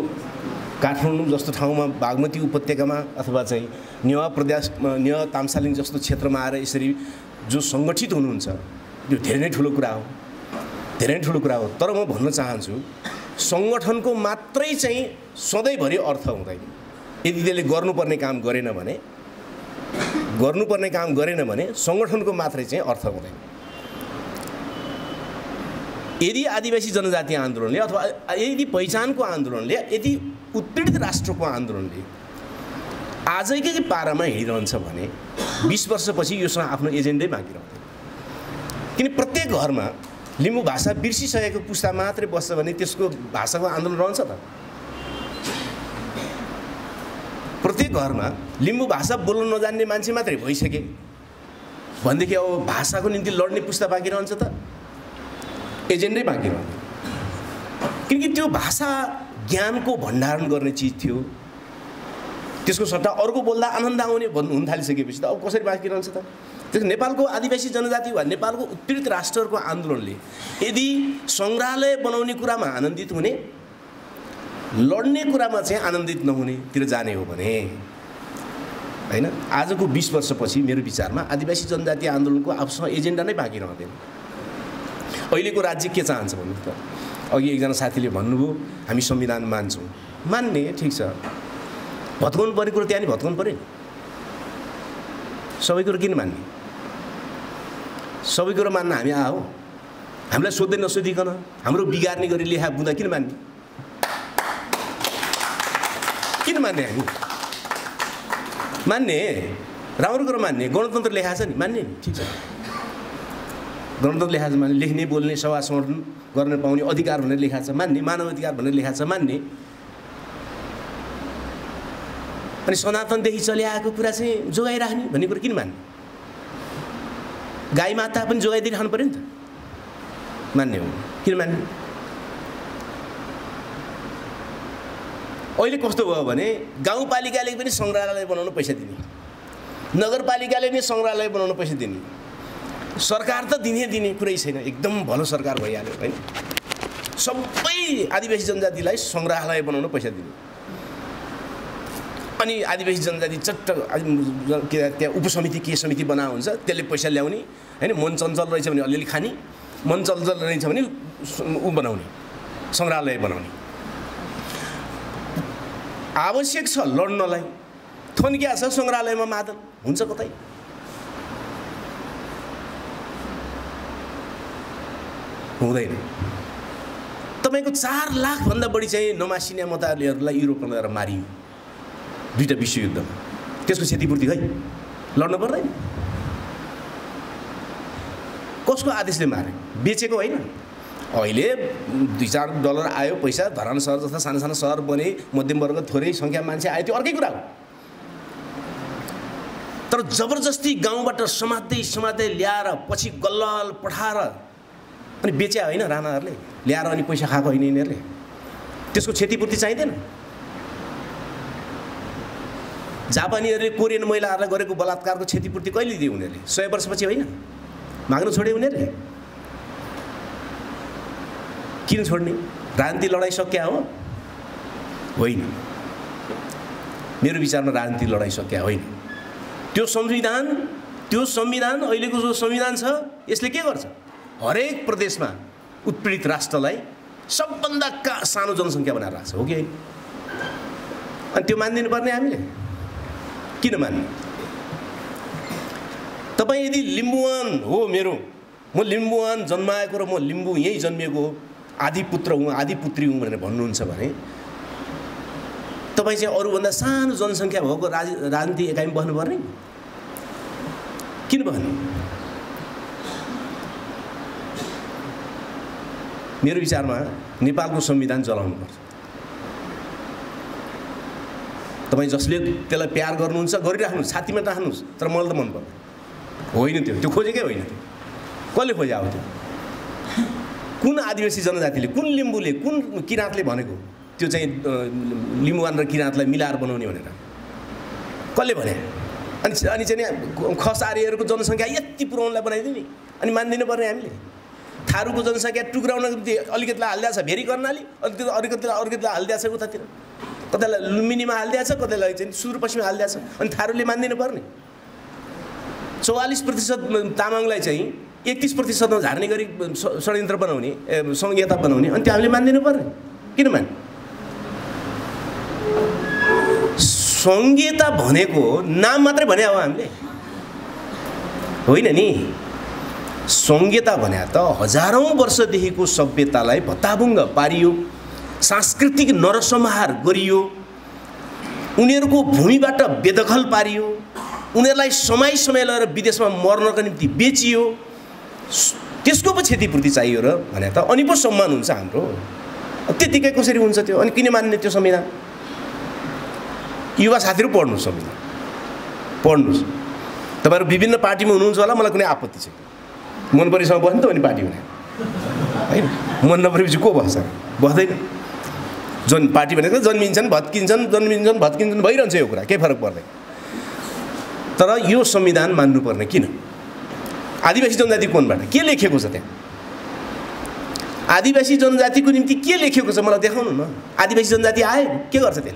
काठमाडौँ जस्तो ठाउँमा, बागमती उपत्यकामा अथवा चाहिँ नेवा प्रदेश, नेवा तामसालिङ जस्तो क्षेत्रमा आएर यसरी जो सङ्गठित हुनुहुन्छ यो धेरै नै ठुलो कुरा हो, धेरै नै ठुलो कुरा हो। तर म भन्न चाहन्छु, सङ्गठनको मात्रै चाहिँ सधैँभरि अर्थ हुँदैन। यदि त्यसले गर्नुपर्ने काम गरेन भने, गर्नुपर्ने काम गरेन भने सङ्गठनको मात्रै चाहिँ अर्थ हुँदैन। यदि आदिवासी जनजाति आन्दोलनले अथवा यदि पहिचानको आन्दोलनले, यदि उत्पीडित राष्ट्रको आन्दोलनले आजकै पारामा हिँडिरहन्छ भने बीस वर्षपछि योसँग आफ्नो एजेन्डै मागिरहन्छ। किन प्रत्येक घरमा लिम्बू भाषा बिर्सिसकेको पुस्ता मात्रै बस्छ भने त्यसको भाषाको आन्दोलन रहन्छ त? प्रत्येक घरमा लिम्बू भाषा बोल्न नजान्ने मान्छे मात्रै भइसके भनेदेखि अब भाषाको निम्ति लड्ने पुस्ता बाँकी रहन्छ त? एजेन्डै बाँकी रहन्छ। किनकि त्यो भाषा ज्ञानको भण्डारण गर्ने चिज थियो, त्यसको सट्टा अर्को बोल्दा आनन्द आउने भन्नु हुन थालिसकेपछि त अब कसरी बाँकी रहन्छ त? त्यसो नेपालको आदिवासी जनजाति वा नेपालको उत्पीडित राष्ट्रहरूको आन्दोलनले यदि सङ्ग्रहालय बनाउने कुरामा आनन्दित हुने, लड्ने कुरामा चाहिँ आनन्दित नहुनेतिर जाने हो भने हैन आजको बीस वर्षपछि मेरो विचारमा आदिवासी जनजाति आन्दोलनको आफ्नै एजेन्डा नै बाँकी रहदैन। अहिलेको राज्य के चाहन्छ भन्नु त अघि एकजना साथीले भन्नुभयो हामी संविधान मान्छौं। मान्ने ठीक छ, भत्काउनु पर्ने कुरा त्यहाँ नि भत्काउनु पर्यो। सबै कुरा किन मान्ने? सबै कुरा मान्न हामी आ हो। हामीलाई सोध्दै नसोधिकन हाम्रो बिगार्ने गरी लेखा बुँदा किन मान्ने? किन मान्ने? हामी मान्ने, राम्रो कुरा मान्ने। गणतन्त्र लेखा छ नि, मान्ने ठीक छ। गणतन्त्र लेखा छ मान्ने, लेख्ने बोल्ने सभा सङ्गठन गर्न पाउने अधिकार भनेर लेखा छ मान्ने, मानव अधिकार भनेर लेखा छ मान्ने। अनि सनातनदेखि चलिआएको कुरा चाहिँ जोगाइराख्ने भन्ने कुरा किन मान्ने? गाई माता पनि जोगाइदिरहनु पर्यो नि त, मान्ने हो किन मान्ने? अहिले कस्तो भयो भने गाउँपालिकाले पनि संग्रहालय बनाउन पैसा दिने, नगरपालिकाले पनि संग्रहालय बनाउन पैसा दिने, सरकार त दिने दिने कुरै छैन। एकदम भलो सरकार भइहाल्यो हैन, सबै आदिवासी जनजातिलाई संग्रहालय बनाउन पैसा दिने। अनि आदिवासी जनजाति चट्ट त्यहाँ उपसमिति के समिति बना हुन्छ, त्यसले पैसा ल्याउने हैन। मन चञ्चल रहेछ भने अलिअलि खाने, मन चञ्चल रहेछ भने उ बनाउने, संग्रहालय बनाउने। आवश्यक छ लड्नलाई, थन्किया छ संग्रहालयमा मादल हुन्छ कतै। हुँदैन। तपाईको चार लाख भन्दा बढी चाहिँ नमासिने मतदाताहरूलाई युरोपमा गएर मारियो दुईटा विश्वयुद्धमा। त्यसको क्षतिपूर्ति खै लड्नु पर्दैन? कसको आदेशले मारे? बेचेको होइन। अहिले दुई चार डलर आयो पैसा, धरान सहर जस्ता साना साना सहर बने, मध्यमवर्ग थोरै संख्या मान्छे आयो, त्यो अर्कै कुरा हो। तर जबरजस्ती गाउँबाट समात्दै समात्दै ल्याएर पछि गल्लाल पठाएर अनि बेचे होइन, राणाहरूले ल्याएर अनि पैसा खाएको होइन यिनीहरूले। त्यसको क्षतिपूर्ति चाहिँदैन? जापानीहरूले कोरियन महिलाहरूलाई गरेको बलात्कारको क्षतिपूर्ति कहिले दिए उनीहरूले? सय वर्षपछि होइन? माग्न छोडे उनीहरूले? किन छोड्ने? राजनीति लडाई सक्या हो? होइन। मेरो विचारमा राजनीति लडाई सक्या होइन। त्यो संविधान त्यो संविधान अहिलेको जो संविधान छ यसले के गर्छ? हरेक प्रदेशमा उत्पीडित राष्ट्रलाई सबभन्दा सानो जनसङ्ख्या बनाएर राख्छ, हो कि होइन? अनि त्यो मान्दिनु पर्ने हामीले? किन मान्ने? तपाईं यदि लिम्बुवान हो, मेरो म लिम्बुवान जन्माएको र म लिम्बु यही जन्मिएको हो, आदिपुत्र हुँ आदिपुत्री हुँ भनेर भन्नुहुन्छ भने तपाईँ चाहिँ अरूभन्दा सानो जनसङ्ख्या भएको राज राजनीति एकाइमा बस्नुपर्ने? किन भन्ने? मेरो विचारमा नेपालको संविधान जलाउनुपर्छ। तपाईँ जसले त्यसलाई प्यार गर्नुहुन्छ गरिराख्नुहोस्, छातीमा राख्नुहोस्, तर मलाई त मन पर्दैन। होइन, त्यो त्यो खोजेकै होइन। त्यो कसले खोजे हो? त्यो कुन आदिवासी जनजातिले, कुन लिम्बूले, कुन किराँतले भनेको त्यो चाहिँ लिम्बुवान र किराँतलाई मिलाएर बनाउने भनेर कसले भने? अनि अनि चाहिँ खसारीहरूको जनसङ्ख्या यति पुराउनलाई बनाइदिने अनि मान्दिनु पर्ने हामीले? थारूको जनसङ्ख्या टुक्राउन अलिकतिलाई हालिदिएछ भेरी कर्णाली, अलिकति अलिकतिलाई अलिकतिलाई हालिदिएछ उतातिर, कतैलाई लुम्बिनीमा हालिदिएछ, कतैलाई चाहिँ सुदूरपश्चिममा हालिदिएछ। अनि थारूले मान्दिनु पर्ने? चौवालीस प्रतिशत तामाङलाई चाहिँ एकतिस प्रतिशतमा झार्ने गरी षड्यन्त्र बनाउने, संघीयता बनाउने, अनि त्यो हामीले मान्दिनु पर्ने? किन मान्ने? संघीयता भनेको नाम मात्रै भने हो हामीले, होइन नि? संघीयता भने त हजारौँ वर्षदेखिको सभ्यतालाई भत्ताभुङ्ग पारियो, सांस्कृतिक नरसंहार गरियो, उनीहरूको भूमिबाट बेदखल पारियो, उनीहरूलाई समय समय लगेर विदेशमा मर्नको निम्ति बेचियो। त्यसको पो क्षतिपूर्ति चाहियो र भने त अनि पो सम्मान हुन्छ हाम्रो। त्यतिकै कसरी हुन्छ त्यो? अनि किन मान्ने त्यो संविधान? युवा साथीहरू पढ्नुहोस्, संविधान पढ्नुहोस्। तपाईँहरू विभिन्न पार्टीमा हुनुहुन्छ होला, मलाई कुनै आपत्ति छैन। मन परेसँग बस्नु त अनि पार्टी हुने होइन, मन नपरेपछि को बस्छ? बस्दैन। जन पार्टी भनेको जन्मिन्छन् भत्किन्छन्, जन्मिन्छन् भत्किन्छन् भइरहन्छ, यो कुरा केही फरक पर्दैन। तर यो संविधान मान्नुपर्ने किन? आदिवासी जनजाति कोणबाट के लेखेको छ त्यहाँ? आदिवासी जनजातिको निम्ति के लेखिएको छ मलाई देखाउनु न आदिवासी जनजाति आए के गर्छ त्यसले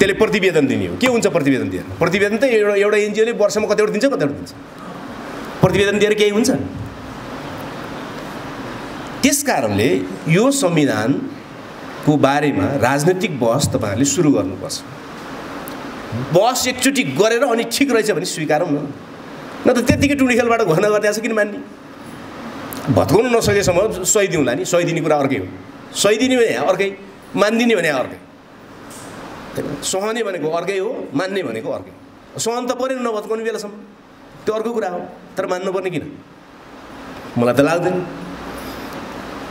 त्यसले प्रतिवेदन दिने हो के हुन्छ प्रतिवेदन दिएर प्रतिवेदन त एउटा एउटा एनजीओले वर्षमा कतिवटा दिन्छ कतिवटा दिन्छ प्रतिवेदन दिएर केही हुन्छ त्यसकारणले यो संविधानको बारेमा राजनीतिक बहस तपाईहरुले सुरु गर्नुपर्छ बहस एकचोटी गरेर अनि ठीक रहेछ भने स्वीकारौँ न न त त्यतिकै टुनीखेलबाट घोषणा गरिदिन्छ किन मान्नी भत्काउन नसकेसम्म सही दिउँला नि सही दिने कुरा अर्कै हो सही दिने भने अर्कै मान्दिने भने अर्कै सहने भनेको अर्कै हो मान्ने भनेको अर्कै हो सहन त परेन नभत्काउने बेलासम्म त्यो अर्को कुरा हो तर मान्नुपर्ने किन मलाई त लाग्दैन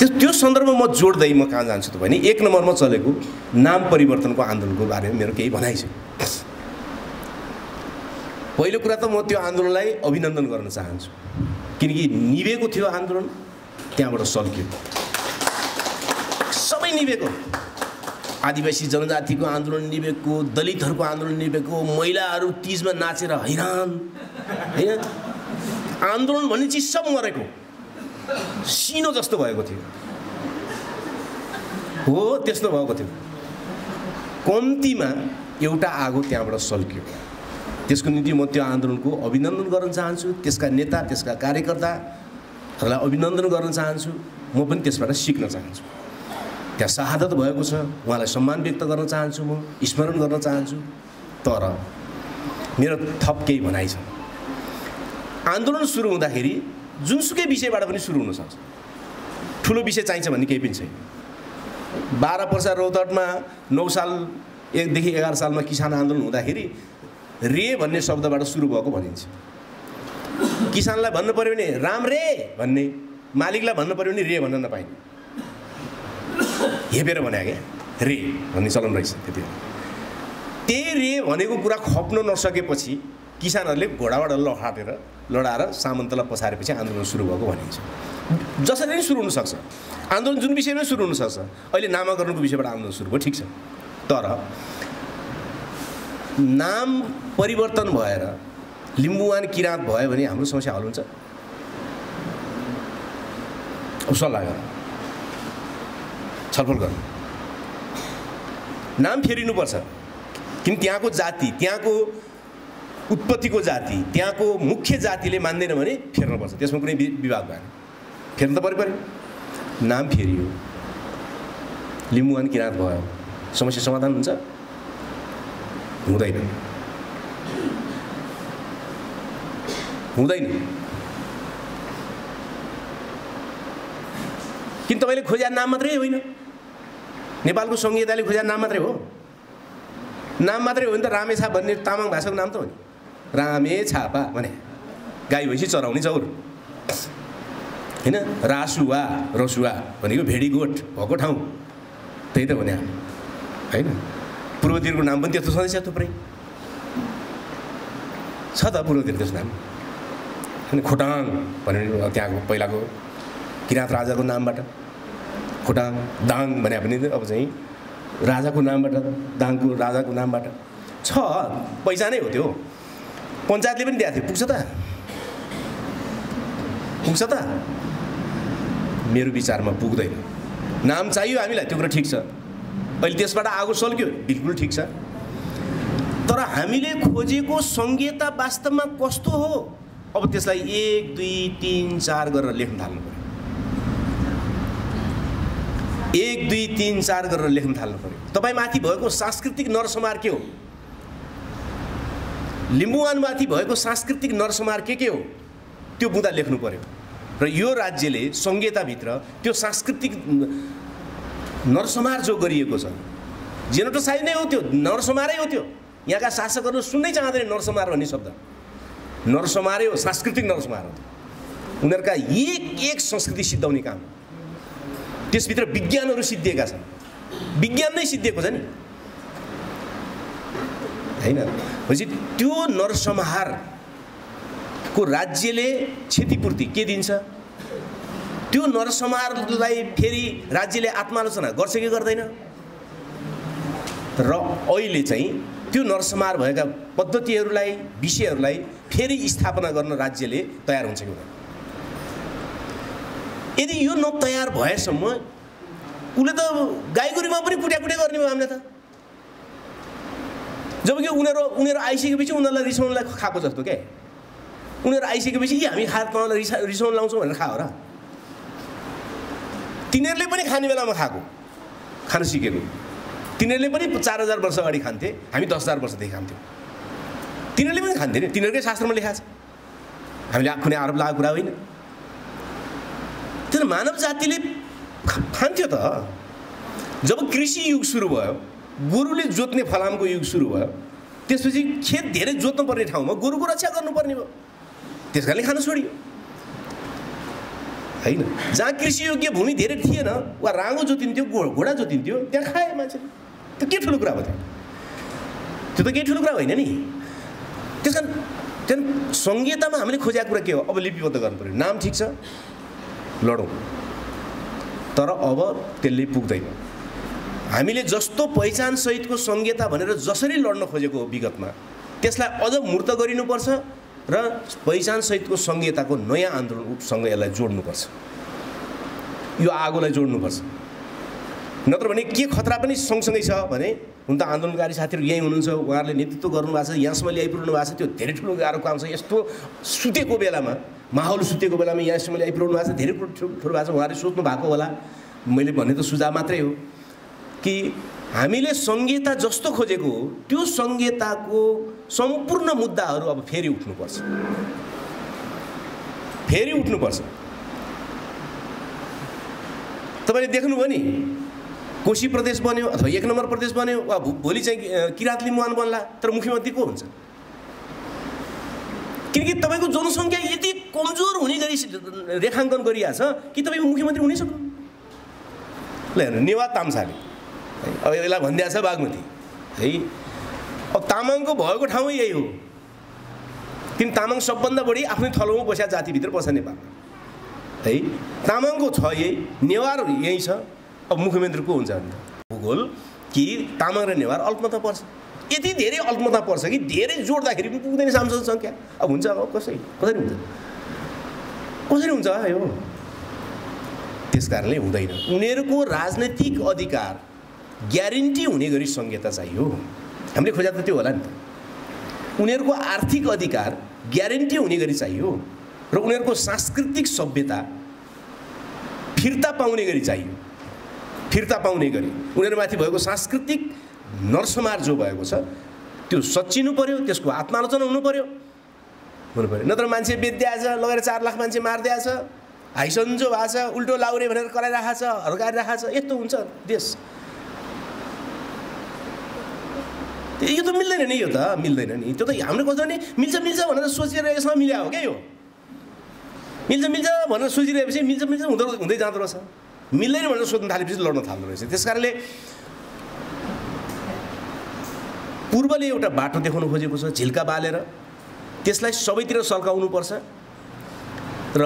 त्यो त्यो सन्दर्भमा म जोड्दै म कहाँ जान्छु त भने एक नम्बरमा चलेको नाम परिवर्तनको आन्दोलनको बारेमा मेरो केही भनाइ छ पहिलो कुरा त म त्यो आन्दोलनलाई अभिनन्दन गर्न चाहन्छु किनकि निभेको थियो आन्दोलन त्यहाँबाट सल्कियो सबै निभेको आदिवासी जनजातिको आन्दोलन निभेको दलितहरुको आन्दोलन निभेको महिलाहरु तीज मा नाचेर हैरान हैन आन्दोलन भन्ने चीज सब मरेको सिनो जस्तो भएको थियो हो त्यस्तो भएको थियो कम्तिमा एउटा आगो त्यहाँबाट सल्कियो त्यसको निम्ति म त्यो आन्दोलनको अभिनन्दन गर्न चाहन्छु त्यसका नेता त्यसका कार्यकर्ताहरुलाई अभिनन्दन गर्न चाहन्छु म पनि त्यसबाट सिक्न चाहन्छु त्यहाँ शहादत भएको छ उहाँलाई सम्मान व्यक्त गर्न चाहन्छु म स्मरण गर्न चाहन्छु तर मेरो थप केही भनाइ छ आन्दोलन सुरु हुँदाखेरि जुनसुकै विषयबाट पनि सुरु हुन सक्छ ठूलो विषय चाहिन्छ भन्ने केही पनि छैन बाह्र पर्सा रौतहटमा नौ साल एक देखि एघार सालमा किसान आन्दोलन हुँदाखेरि रे भन्ने शब्दबाट सुरु भएको भनिन्छ किसानलाई भन्नु पर्यो भने राम रे भन्ने मालिकलाई भन्नु पर्यो भने रे भन्न नपाइने हेपेर भने के रे भन्ने चलन रहेछ त्यति त्यही रे भनेको कुरा खप्न नसकेपछि किसानहरुले घोडाबाट लडाएर लडाएर सामन्तलाई पछारेपछि आन्दोलन सुरु भएको भनिन्छ जसरी नै सुरु हुन सक्छ आन्दोलन जुन विषयमा सुरु हुन सक्छ अहिले नामकरणको विषयबाट आन्दोलन सुरु भयो ठीक छ तर नाम परिवर्तन भएर लिम्बुवान किराँत भयो भने हाम्रो समस्या हल हुन्छ सल्लाह गर छलफल गर्नु नाम फेरिनुपर्छ किन त्यहाँको जाति त्यहाँको उत्पत्तिको जाति त्यहाँको मुख्य जातिले मान्दैन भने फेर्नुपर्छ त्यसमा कुनै विवाद भएन फेर्न त पर्यो पर्यो नाम फेरियो लिम्बुवान किराँत भयो समस्या समाधान हुन्छ हुँदैन हुँदैन किन तपाईले खोजेको नाम मात्रै होइन नेपालको संहिताले खोजेको नाम मात्रै हो नाम मात्रै हो नि त रामेछा भन्ने तामाङ भाषाको नाम त हो नि रामेछापा भने गाई भैँसी चराउने चौर हैन रासुवा रसुवा भनेको भेडीगोठ भएको ठाउँ त्यही त भने हैन पूर्वतिरको नाम पनि त्यस्तो सधैँ थुप्रै छ त पूर्वतिर त्यसको नाम अनि खोटाङ भन्ने त्यहाँको पहिलाको किराँत राजाको नामबाट खोटाङ दाङ भने पनि अब चाहिँ राजाको नामबाट दाङको राजाको नामबाट छ पहिचानै हो त्यो पञ्चायतले पनि दिएको थियो पुग्छ त पुग्छ त मेरो विचारमा पुग्दैन नाम चाहियो हामीलाई त्यो कुरा ठिक छ अहिले त्यसबाट आगो सल्क्यो बिल्कुल ठीक छ तर हामीले खोजेको संहिता वास्तवमा कस्तो हो अब त्यसलाई एक दुई तीन चार गरेर लेख्न थाल्नु पर्यो एक दुई तीन चार गरेर लेख्न थाल्नु पर्यो तपाईमाथि भएको सांस्कृतिक नरसंहार के हो लिम्बुवानमाथि भएको सांस्कृतिक नरसंहार के के हो त्यो बुँदा लेख्नु पर्यो र यो राज्यले संहिताभित्र त्यो सांस्कृतिक नरसंहार जो गरिएको छ जेनोटोसाइड नै हो त्यो नरसंहारै हो त्यो यहाँका शासकहरु सुन्नै चाहदैन नरसंहार भन्ने शब्द नरसंहारै हो सांस्कृतिक नरसंहार हो उनीहरुका एक एक संस्कृति सिद्धाउने काम त्यसभित्र विज्ञानहरु सिद्धिएका छन् विज्ञान नै सिद्धिएको छ नि हैन भएपछि त्यो नरसंहार को राज्यले क्षतिपूर्ति के दिन्छ त्यो नरसंहारलाई फेरि राज्यले आत्मालोचना गर्छ कि गर्दैन र अहिले चाहिँ त्यो नरसंहार भएका पद्धतिहरूलाई विषयहरूलाई फेरि स्थापना गर्न राज्यले तयार हुन्छ कि हुँदैन यदि यो नोक तयार भएसम्म उले त गाईगुरुमा पनि पुट्यापुट्या गर्ने भावना त जबकि उनीहरु उनीहरु आइसकेपछि उनीहरुलाई रिसाउनलाई खाएको जस्तो के उनीहरु आइसकेपछि यी हामी खाएर तँलाई रिसाउन लाउँछौ भनेर खाओ र तिनीहरुले पनि खाने बेलामा खाएको खान सिकेको तिनीहरुले पनि चार हजार वर्ष अगाडि खान्थे हामी दस हजार वर्ष देखि खान्थ्यौ तिनीहरुले पनि खान्थे नि तिनीहरुकै शास्त्रमा लेखा छ हामीले आफुले आरोप लगाएको कुरा होइन तर मानव जातिले खान्थ्यो त जब कृषि युग सुरु भयो गोरुले जोत्ने फलामको युग सुरु भयो त्यसपछि खेत धेरै जोत्नु पर्ने ठाउँमा गोरुको रक्षा गर्नुपर्ने भयो त्यसकारणले खान छोडियो हैन जहाँ कृषि योग्य भूमि धेरै थिएन वा राँगो जोतिन्थ्यो घोडा जोतिन्थ्यो त्यहाँ खाए मान्छेले त्यो के ठुलो कुरा हो त्यो त के ठुलो कुरा होइन नि त्यसकारण त्यन संहितामा हामीले खोजेको कुरा के हो अब लिपिबद्ध गर्नुपर्यो नाम ठीक छ लडौं तर अब त्यसले पुग्दैन हामीले जस्तो पहिचान सहितको संहिता भनेर जसरी लड्न खोजेको विगतमा त्यसलाई अझ मूर्त गरिनुपर्छ र पहिचान सहितको संहिताको नयाँ आन्दोलनसँग यसलाई जोड्नुपर्छ यो आगोलाई जोड्नुपर्छ नत्र भने के खतरा पनि सँगसँगै छ भने हुन त आन्दोलनकारी साथीहरु यही हुनुहुन्छ उहाँहरूले नेतृत्व गर्नुभएको छ यहाँसम्म ल्याइपुर्नु भएको छ त्यो धेरै ठुलो गाह्रो काम छ यस्तो सुतेको बेलामा माहौल सुतेको बेलामा यहाँसम्म ल्याइपुर्नु भएको छ धेरै ठुलो ठुलो भएको छ उहाँले सोच्नु भएको होला मैले भन्ने त सुझाव मात्रै हो कि हामीले संहिता जस्तो खोजेको हो त्यो संहिताको सम्पूर्ण मुद्दाहरू अब फेरि उठ्नुपर्छ फेरि उठ्नुपर्छ तपाईले देख्नुभयो नि कोशी प्रदेश बन्यो अथवा एक नम्बर प्रदेश बन्यो वा भोलि चाहिँ किराँतली मुहान बन्ला तर मुख्यमन्त्री को हुन्छ किनकि तपाईको जनसंख्या यति कमजोर हुने गरी रेखांकन गरिया छ कि तपाईको मुख्यमन्त्री हुनै सक्नु ल हेर्नु नेवा तामसाले अब यसलाई भन्दिया छ बागमती है अब तामाङको भएको ठाउँ यही हो किन तामाङ सबभन्दा बढी आफ्नै थलोमा बस्या जाति भित्र बस्या नेपाल है तामाङको छ यही नेवार यही छ अब मुख्यमन्त्री को हुन्छ भने भूगोल कि तामाङ र नेवार अल्पमतमा पर्छ यति धेरै अल्पमतमा पर्छ कि धेरै जोड्दाखेरि पनि पुग्दैन सांसद संख्या अब हुन्छ अब कसरी कसरी हुन्छ कसरी हुन्छ यो त्यसकारणले हुँदैन उनीहरुको राजनीतिक अधिकार ग्यारेन्टी हुने गरी संहिता चाहियो हामीले खोजेको त त्यो होला नि उनीहरुको आर्थिक अधिकार ग्यारेन्टी हुने गरी चाहियो र उनीहरुको सांस्कृतिक सभ्यता फिर्ता पाउने गरी चाहियो फिर्ता पाउने गरी उनीहरुमाथि भएको सांस्कृतिक नरसंहार जो भएको छ त्यो सच्चिनु पर्यो त्यसको आत्मालोचना हुनु पर्यो हुनु पर्यो नत्र मान्छे बेद्याछ लगेर चार लाख मान्छे मार्दिया छ हाइसन्जो भाछ उल्टो लाउरे भनेर कराइराखा छ हर्काइराखा छ यस्तो हुन्छ देश यो त मिल्दैन नि यो त मिल्दैन नि त्यो त हाम्रो कस्तो नि मिल्छ मिल्छ भनेर सोचेर यसमा मिल्या हो के यो मिल्छ मिल्छ भनेर सोचिरहेपछि मिल्छ मिल्छ हुँदो हुँदै जाँदो रहेछ मिल्दैन भनेर सोध्न थालेपछि लड्न थाल्दो रहेछ त्यसकारणले पूर्वले एउटा बाटो देखाउन खोजेको छ झिल्का बालेर त्यसलाई सबैतिर सल्काउनु पर्छ र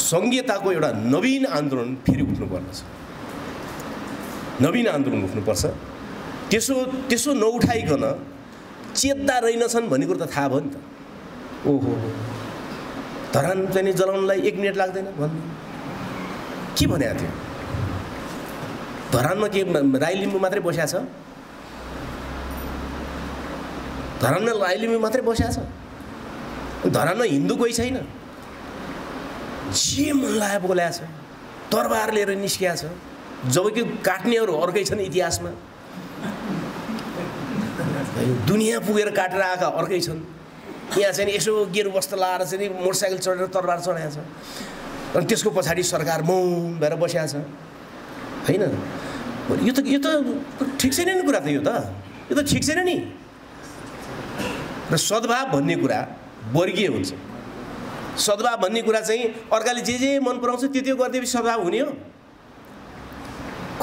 संहिताको एउटा नवीन आन्दोलन फेरि उठ्नु पर्छ नवीन आन्दोलन उठ्नु पर्छ त्यसो त्यसो नउठाइकन चेत्ता रहेनछन् भन्ने कुरा त थाहा भयो नि त ओहो धरान चाहिँ जलाउनलाई एक मिनेट लाग्दैन भन्नु के भनेको थियो धरानमा के राई लिम्बू मात्रै बस्या छ धरानमा राई लिम्बू मात्रै बस्या छ धरानमा हिन्दू कोही छैन जे मन लाए बोल्या छ तरबार लिएर निस्किया छ जबकि काट्नेहरू अर्कै छन् इतिहासमा दुनिया पुगेर काटेर आएका अर्कै छन् यहाँ चाहिँ यसो गेर वस्त्र लाएर चाहिँ मोटरसाइकल चढेर तरबार चढाएको छ अनि त्यसको पछाडी सरकार मौन भएर बस्या छ हैन यो त यो त ठीक छैन नि कुरा त यो त यो त ठीक छैन नि र सद्भाव भन्ने कुरा वर्गीय हुन्छ सद्भाव भन्ने कुरा चाहिँ अर्काले जे जे मन पराउँछ त्यो त्यो गर्दिएपछि सद्भाव हुने हो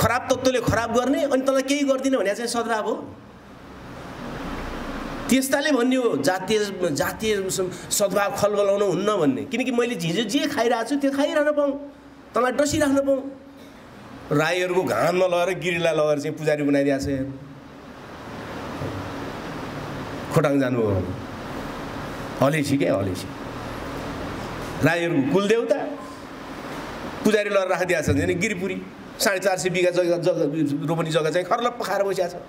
खराब तत्त्वले खराब गर्ने अनि तँलाई केही गर्दिन भने चाहिँ सद्भाव हो त्यस्ताले भन्ने हो जातीय जातीय सद्भाव खलबलाउन हुन्न भन्ने किनकि मैले हिजो जे खाइरहेको छु त्यो खाइरहन पाऊँ तँलाई डसिराख्न पाऊँ राईहरूको घाममा लगेर गिरिला लगेर चाहिँ पुजारी बनाइदिएको छ खोटाङ जानुभयो हलेसी क्या हलेसी राईहरूको कुलदेवता पुजारी लर राखिदिया छन् अनि गिरिपुरी साढे चार सय बिघा जग्गा रोपनी जग्गा चाहिँ खर्लप खाएर बसिया छ।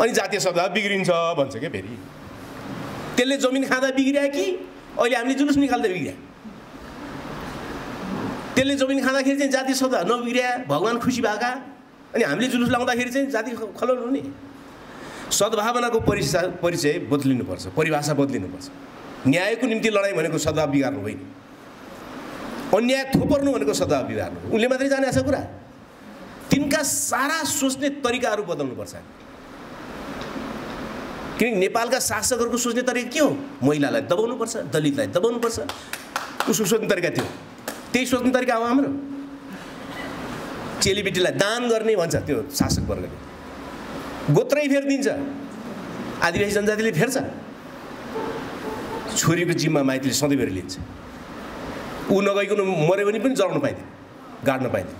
अनि जातीय सद्भाव बिग्रिन्छ भन्छ के फेरि। त्यसले जमिन खाँदा बिग्रिया कि अहिले हामीले जुलुस निकाल्दा बिग्रिया? त्यसले जमिन खाँदाखेरि चाहिँ जातीय सद्भाव नबिग्रिया, भगवान खुसी भएका, अनि हामीले जुलुस लाउँदाखेरि चाहिँ जाति खलल हुने। सद्भावनाको परिचय परिचय बदलिनुपर्छ, परिभाषा बदलिनुपर्छ। न्यायको निम्ति लडाई भनेको सद्भाव बिगार्नु होइन, अन्याय थोपर्नु भनेको सद्भाव बिगार्नु। उनले मात्रै जाने छ कुरा, तिनका सारा सोच्ने तरिकाहरू बदल्नुपर्छ। किनकि नेपालका शासकहरूको सोच्ने तरिका के हो? महिलालाई दबाउनुपर्छ, दलितलाई दबाउनुपर्छ, उसको सोच्ने तरिका थियो। त्यही सोच्ने तरिका हो हाम्रो। चेलीबेटीलाई दान गर्ने भन्छ त्यो शासकवर्गले, गोत्रै फेर्दिन्छ, आदिवासी जनजातिले फेर्छ, छोरीको जिम्मा माइतीले सधैँभरि लिन्छ, ऊ नगइकन मर्यो भने पनि जलाउन पाइदियो, गाड्न पाइदियो।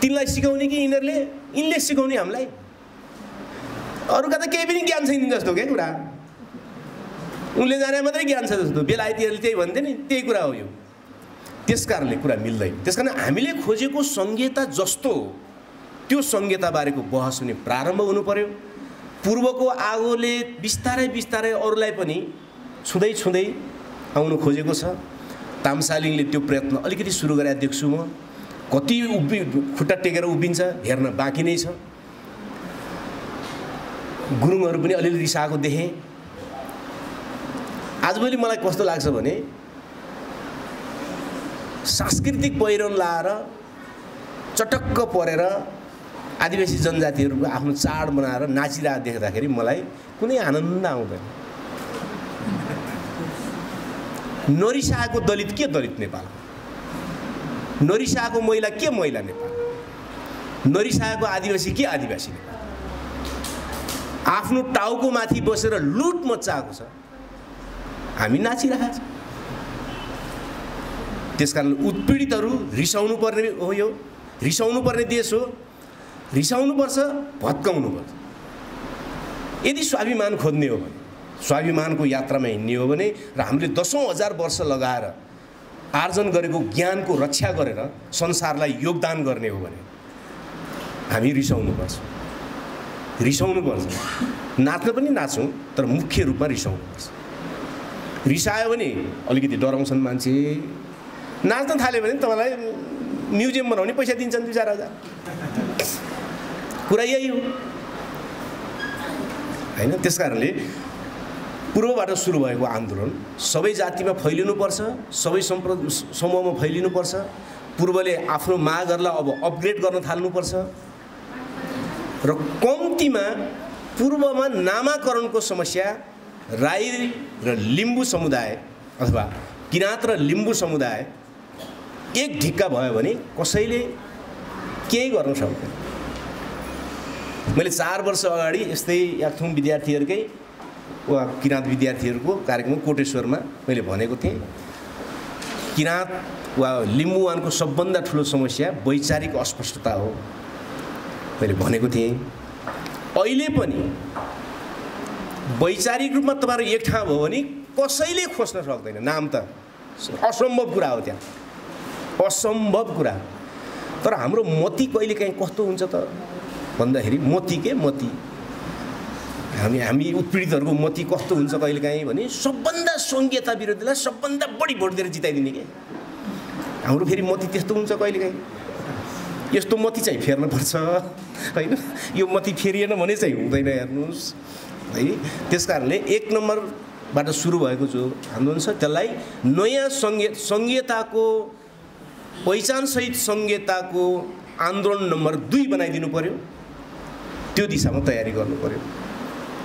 तिनलाई सिकाउने कि यिनीहरूले, यिनले सिकाउने हामीलाई? अरूका त केही पनि ज्ञान छैन जस्तो के कुरा, उनले जाने मात्रै ज्ञान छ जस्तो। बेलायतीहरूले त्यही भन्थे नि, त्यही कुरा हो यो। त्यस कारणले कुरा मिल्दैन। त्यस कारण हामीले खोजेको संहिता जस्तो त्यो संहिताबारेको बहस हुने प्रारम्भ हुनु पर्यो। पूर्वको आगोले बिस्तारै बिस्तारै अरूलाई पनि छुँदै छुँदै आउनु खोजेको छ। तामसालिङले त्यो प्रयत्न अलिकति सुरु गरेर देख्छु म, कति उभि खुट्टा टेकेर उभिन्छ हेर्न बाँकी नै छ। गुरुङहरू पनि अलिअलि रिसाएको देखेँ। आजभोलि मलाई कस्तो लाग्छ भने, सांस्कृतिक पहिरन लाएर चटक्क परेर आदिवासी जनजातिहरूको आफ्नो चाड बनाएर नाचिरहेको देख्दाखेरि मलाई कुनै आनन्द आउँदैन। नरिसाएको दलित के दलित नेपाल, नरिसाएको महिला के महिला नेपाल, नरिसाएको आदिवासी के आदिवासी नेपाल। आफ्नो टाउको माथि बसेर लुट मचाएको छ, हामी नाचिरहेको छ। त्यसकारण उत्पीडितहरू रिसाउनु पर्ने हो, यो रिसाउनु पर्ने देश हो। रिसाउनुपर्छ, भत्काउनुपर्छ। यदि स्वाभिमान खोज्ने हो भने, स्वाभिमानको यात्रामा हिँड्ने हो भने, र हामीले दसौँ हजार वर्ष लगाएर आर्जन गरेको ज्ञानको रक्षा गरेर संसारलाई योगदान गर्ने हो भने हामी रिसाउनुपर्छ, रिसाउनुपर्छ। नाच्न पनि नाच्छौँ, तर मुख्य रूपमा रिसाउनुपर्छ। रिसायो भने अलिकति डराउँछन् मान्छे। नाच्न थाल्यो भने तपाईँलाई म्युजियम बनाउने पैसा दिन्छन् दुई चार हजार। कुरा यही हो हैन? त्यसकारणले पूर्वबाट सुरु भएको आन्दोलन सबै जातिमा फैलिनुपर्छ, सबै सम्प्रदाय समूहमा फैलिनुपर्छ। पूर्वले आफ्नो मागहरूलाई अब अपग्रेड गर्न थाल्नुपर्छ र कम्तीमा पूर्वमा नामाकरणको समस्या राई र लिम्बू समुदाय अथवा किराँत र लिम्बू समुदाय एक ढिक्का भयो भने कसैले केही गर्न सक्दैन। मैले चार वर्ष अगाडि यस्तै याथुङ विद्यार्थीहरूकै वा किराँत विद्यार्थीहरूको कार्यक्रम कोटेश्वरमा मैले भनेको थिएँ, किराँत वा लिम्बुवानको सबभन्दा ठुलो समस्या वैचारिक अस्पष्टता हो मैले भनेको थिएँ। अहिले पनि वैचारिक रूपमा तपाईँहरू एक ठाउँ भयो भने कसैले खोज्न सक्दैन नाम, त असम्भव कुरा हो, त्यहाँ असम्भव कुरा। तर हाम्रो मती कहिले काहीँ कस्तो हुन्छ त भन्दाखेरि, मती के मती हामी हामी उत्पीडितहरूको मती कस्तो हुन्छ कहिले काहीँ भने, सबभन्दा संघीयता विरोधीलाई सबभन्दा बढी भोट दिएर जिताइदिने के हाम्रो फेरि मती त्यस्तो हुन्छ कहिले काहीँ। यस्तो मती चाहिँ फेर्नुपर्छ होइन? यो मती फेरिएन भने चाहिँ हुँदैन, हेर्नुहोस् है। त्यस कारणले एक नम्बरबाट सुरु भएको जो आन्दोलन छ त्यसलाई नयाँ सङ्घीय सङ्घीयताको पहिचान सहित संहिताको आन्दोलन नम्बर दुई बनाइदिनु पर्यो। त्यो दिशामा तयारी गर्नु पर्यो।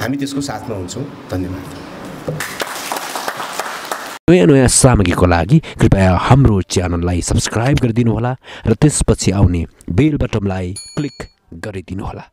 हामी त्यसको साथमा हुन्छौँ। धन्यवाद। नयाँ नयाँ सामग्रीको लागि कृपया हाम्रो च्यानललाई सब्सक्राइब गरिदिनु होला र त्यसपछि आउने बेल बटनलाई क्लिक गरिदिनु होला।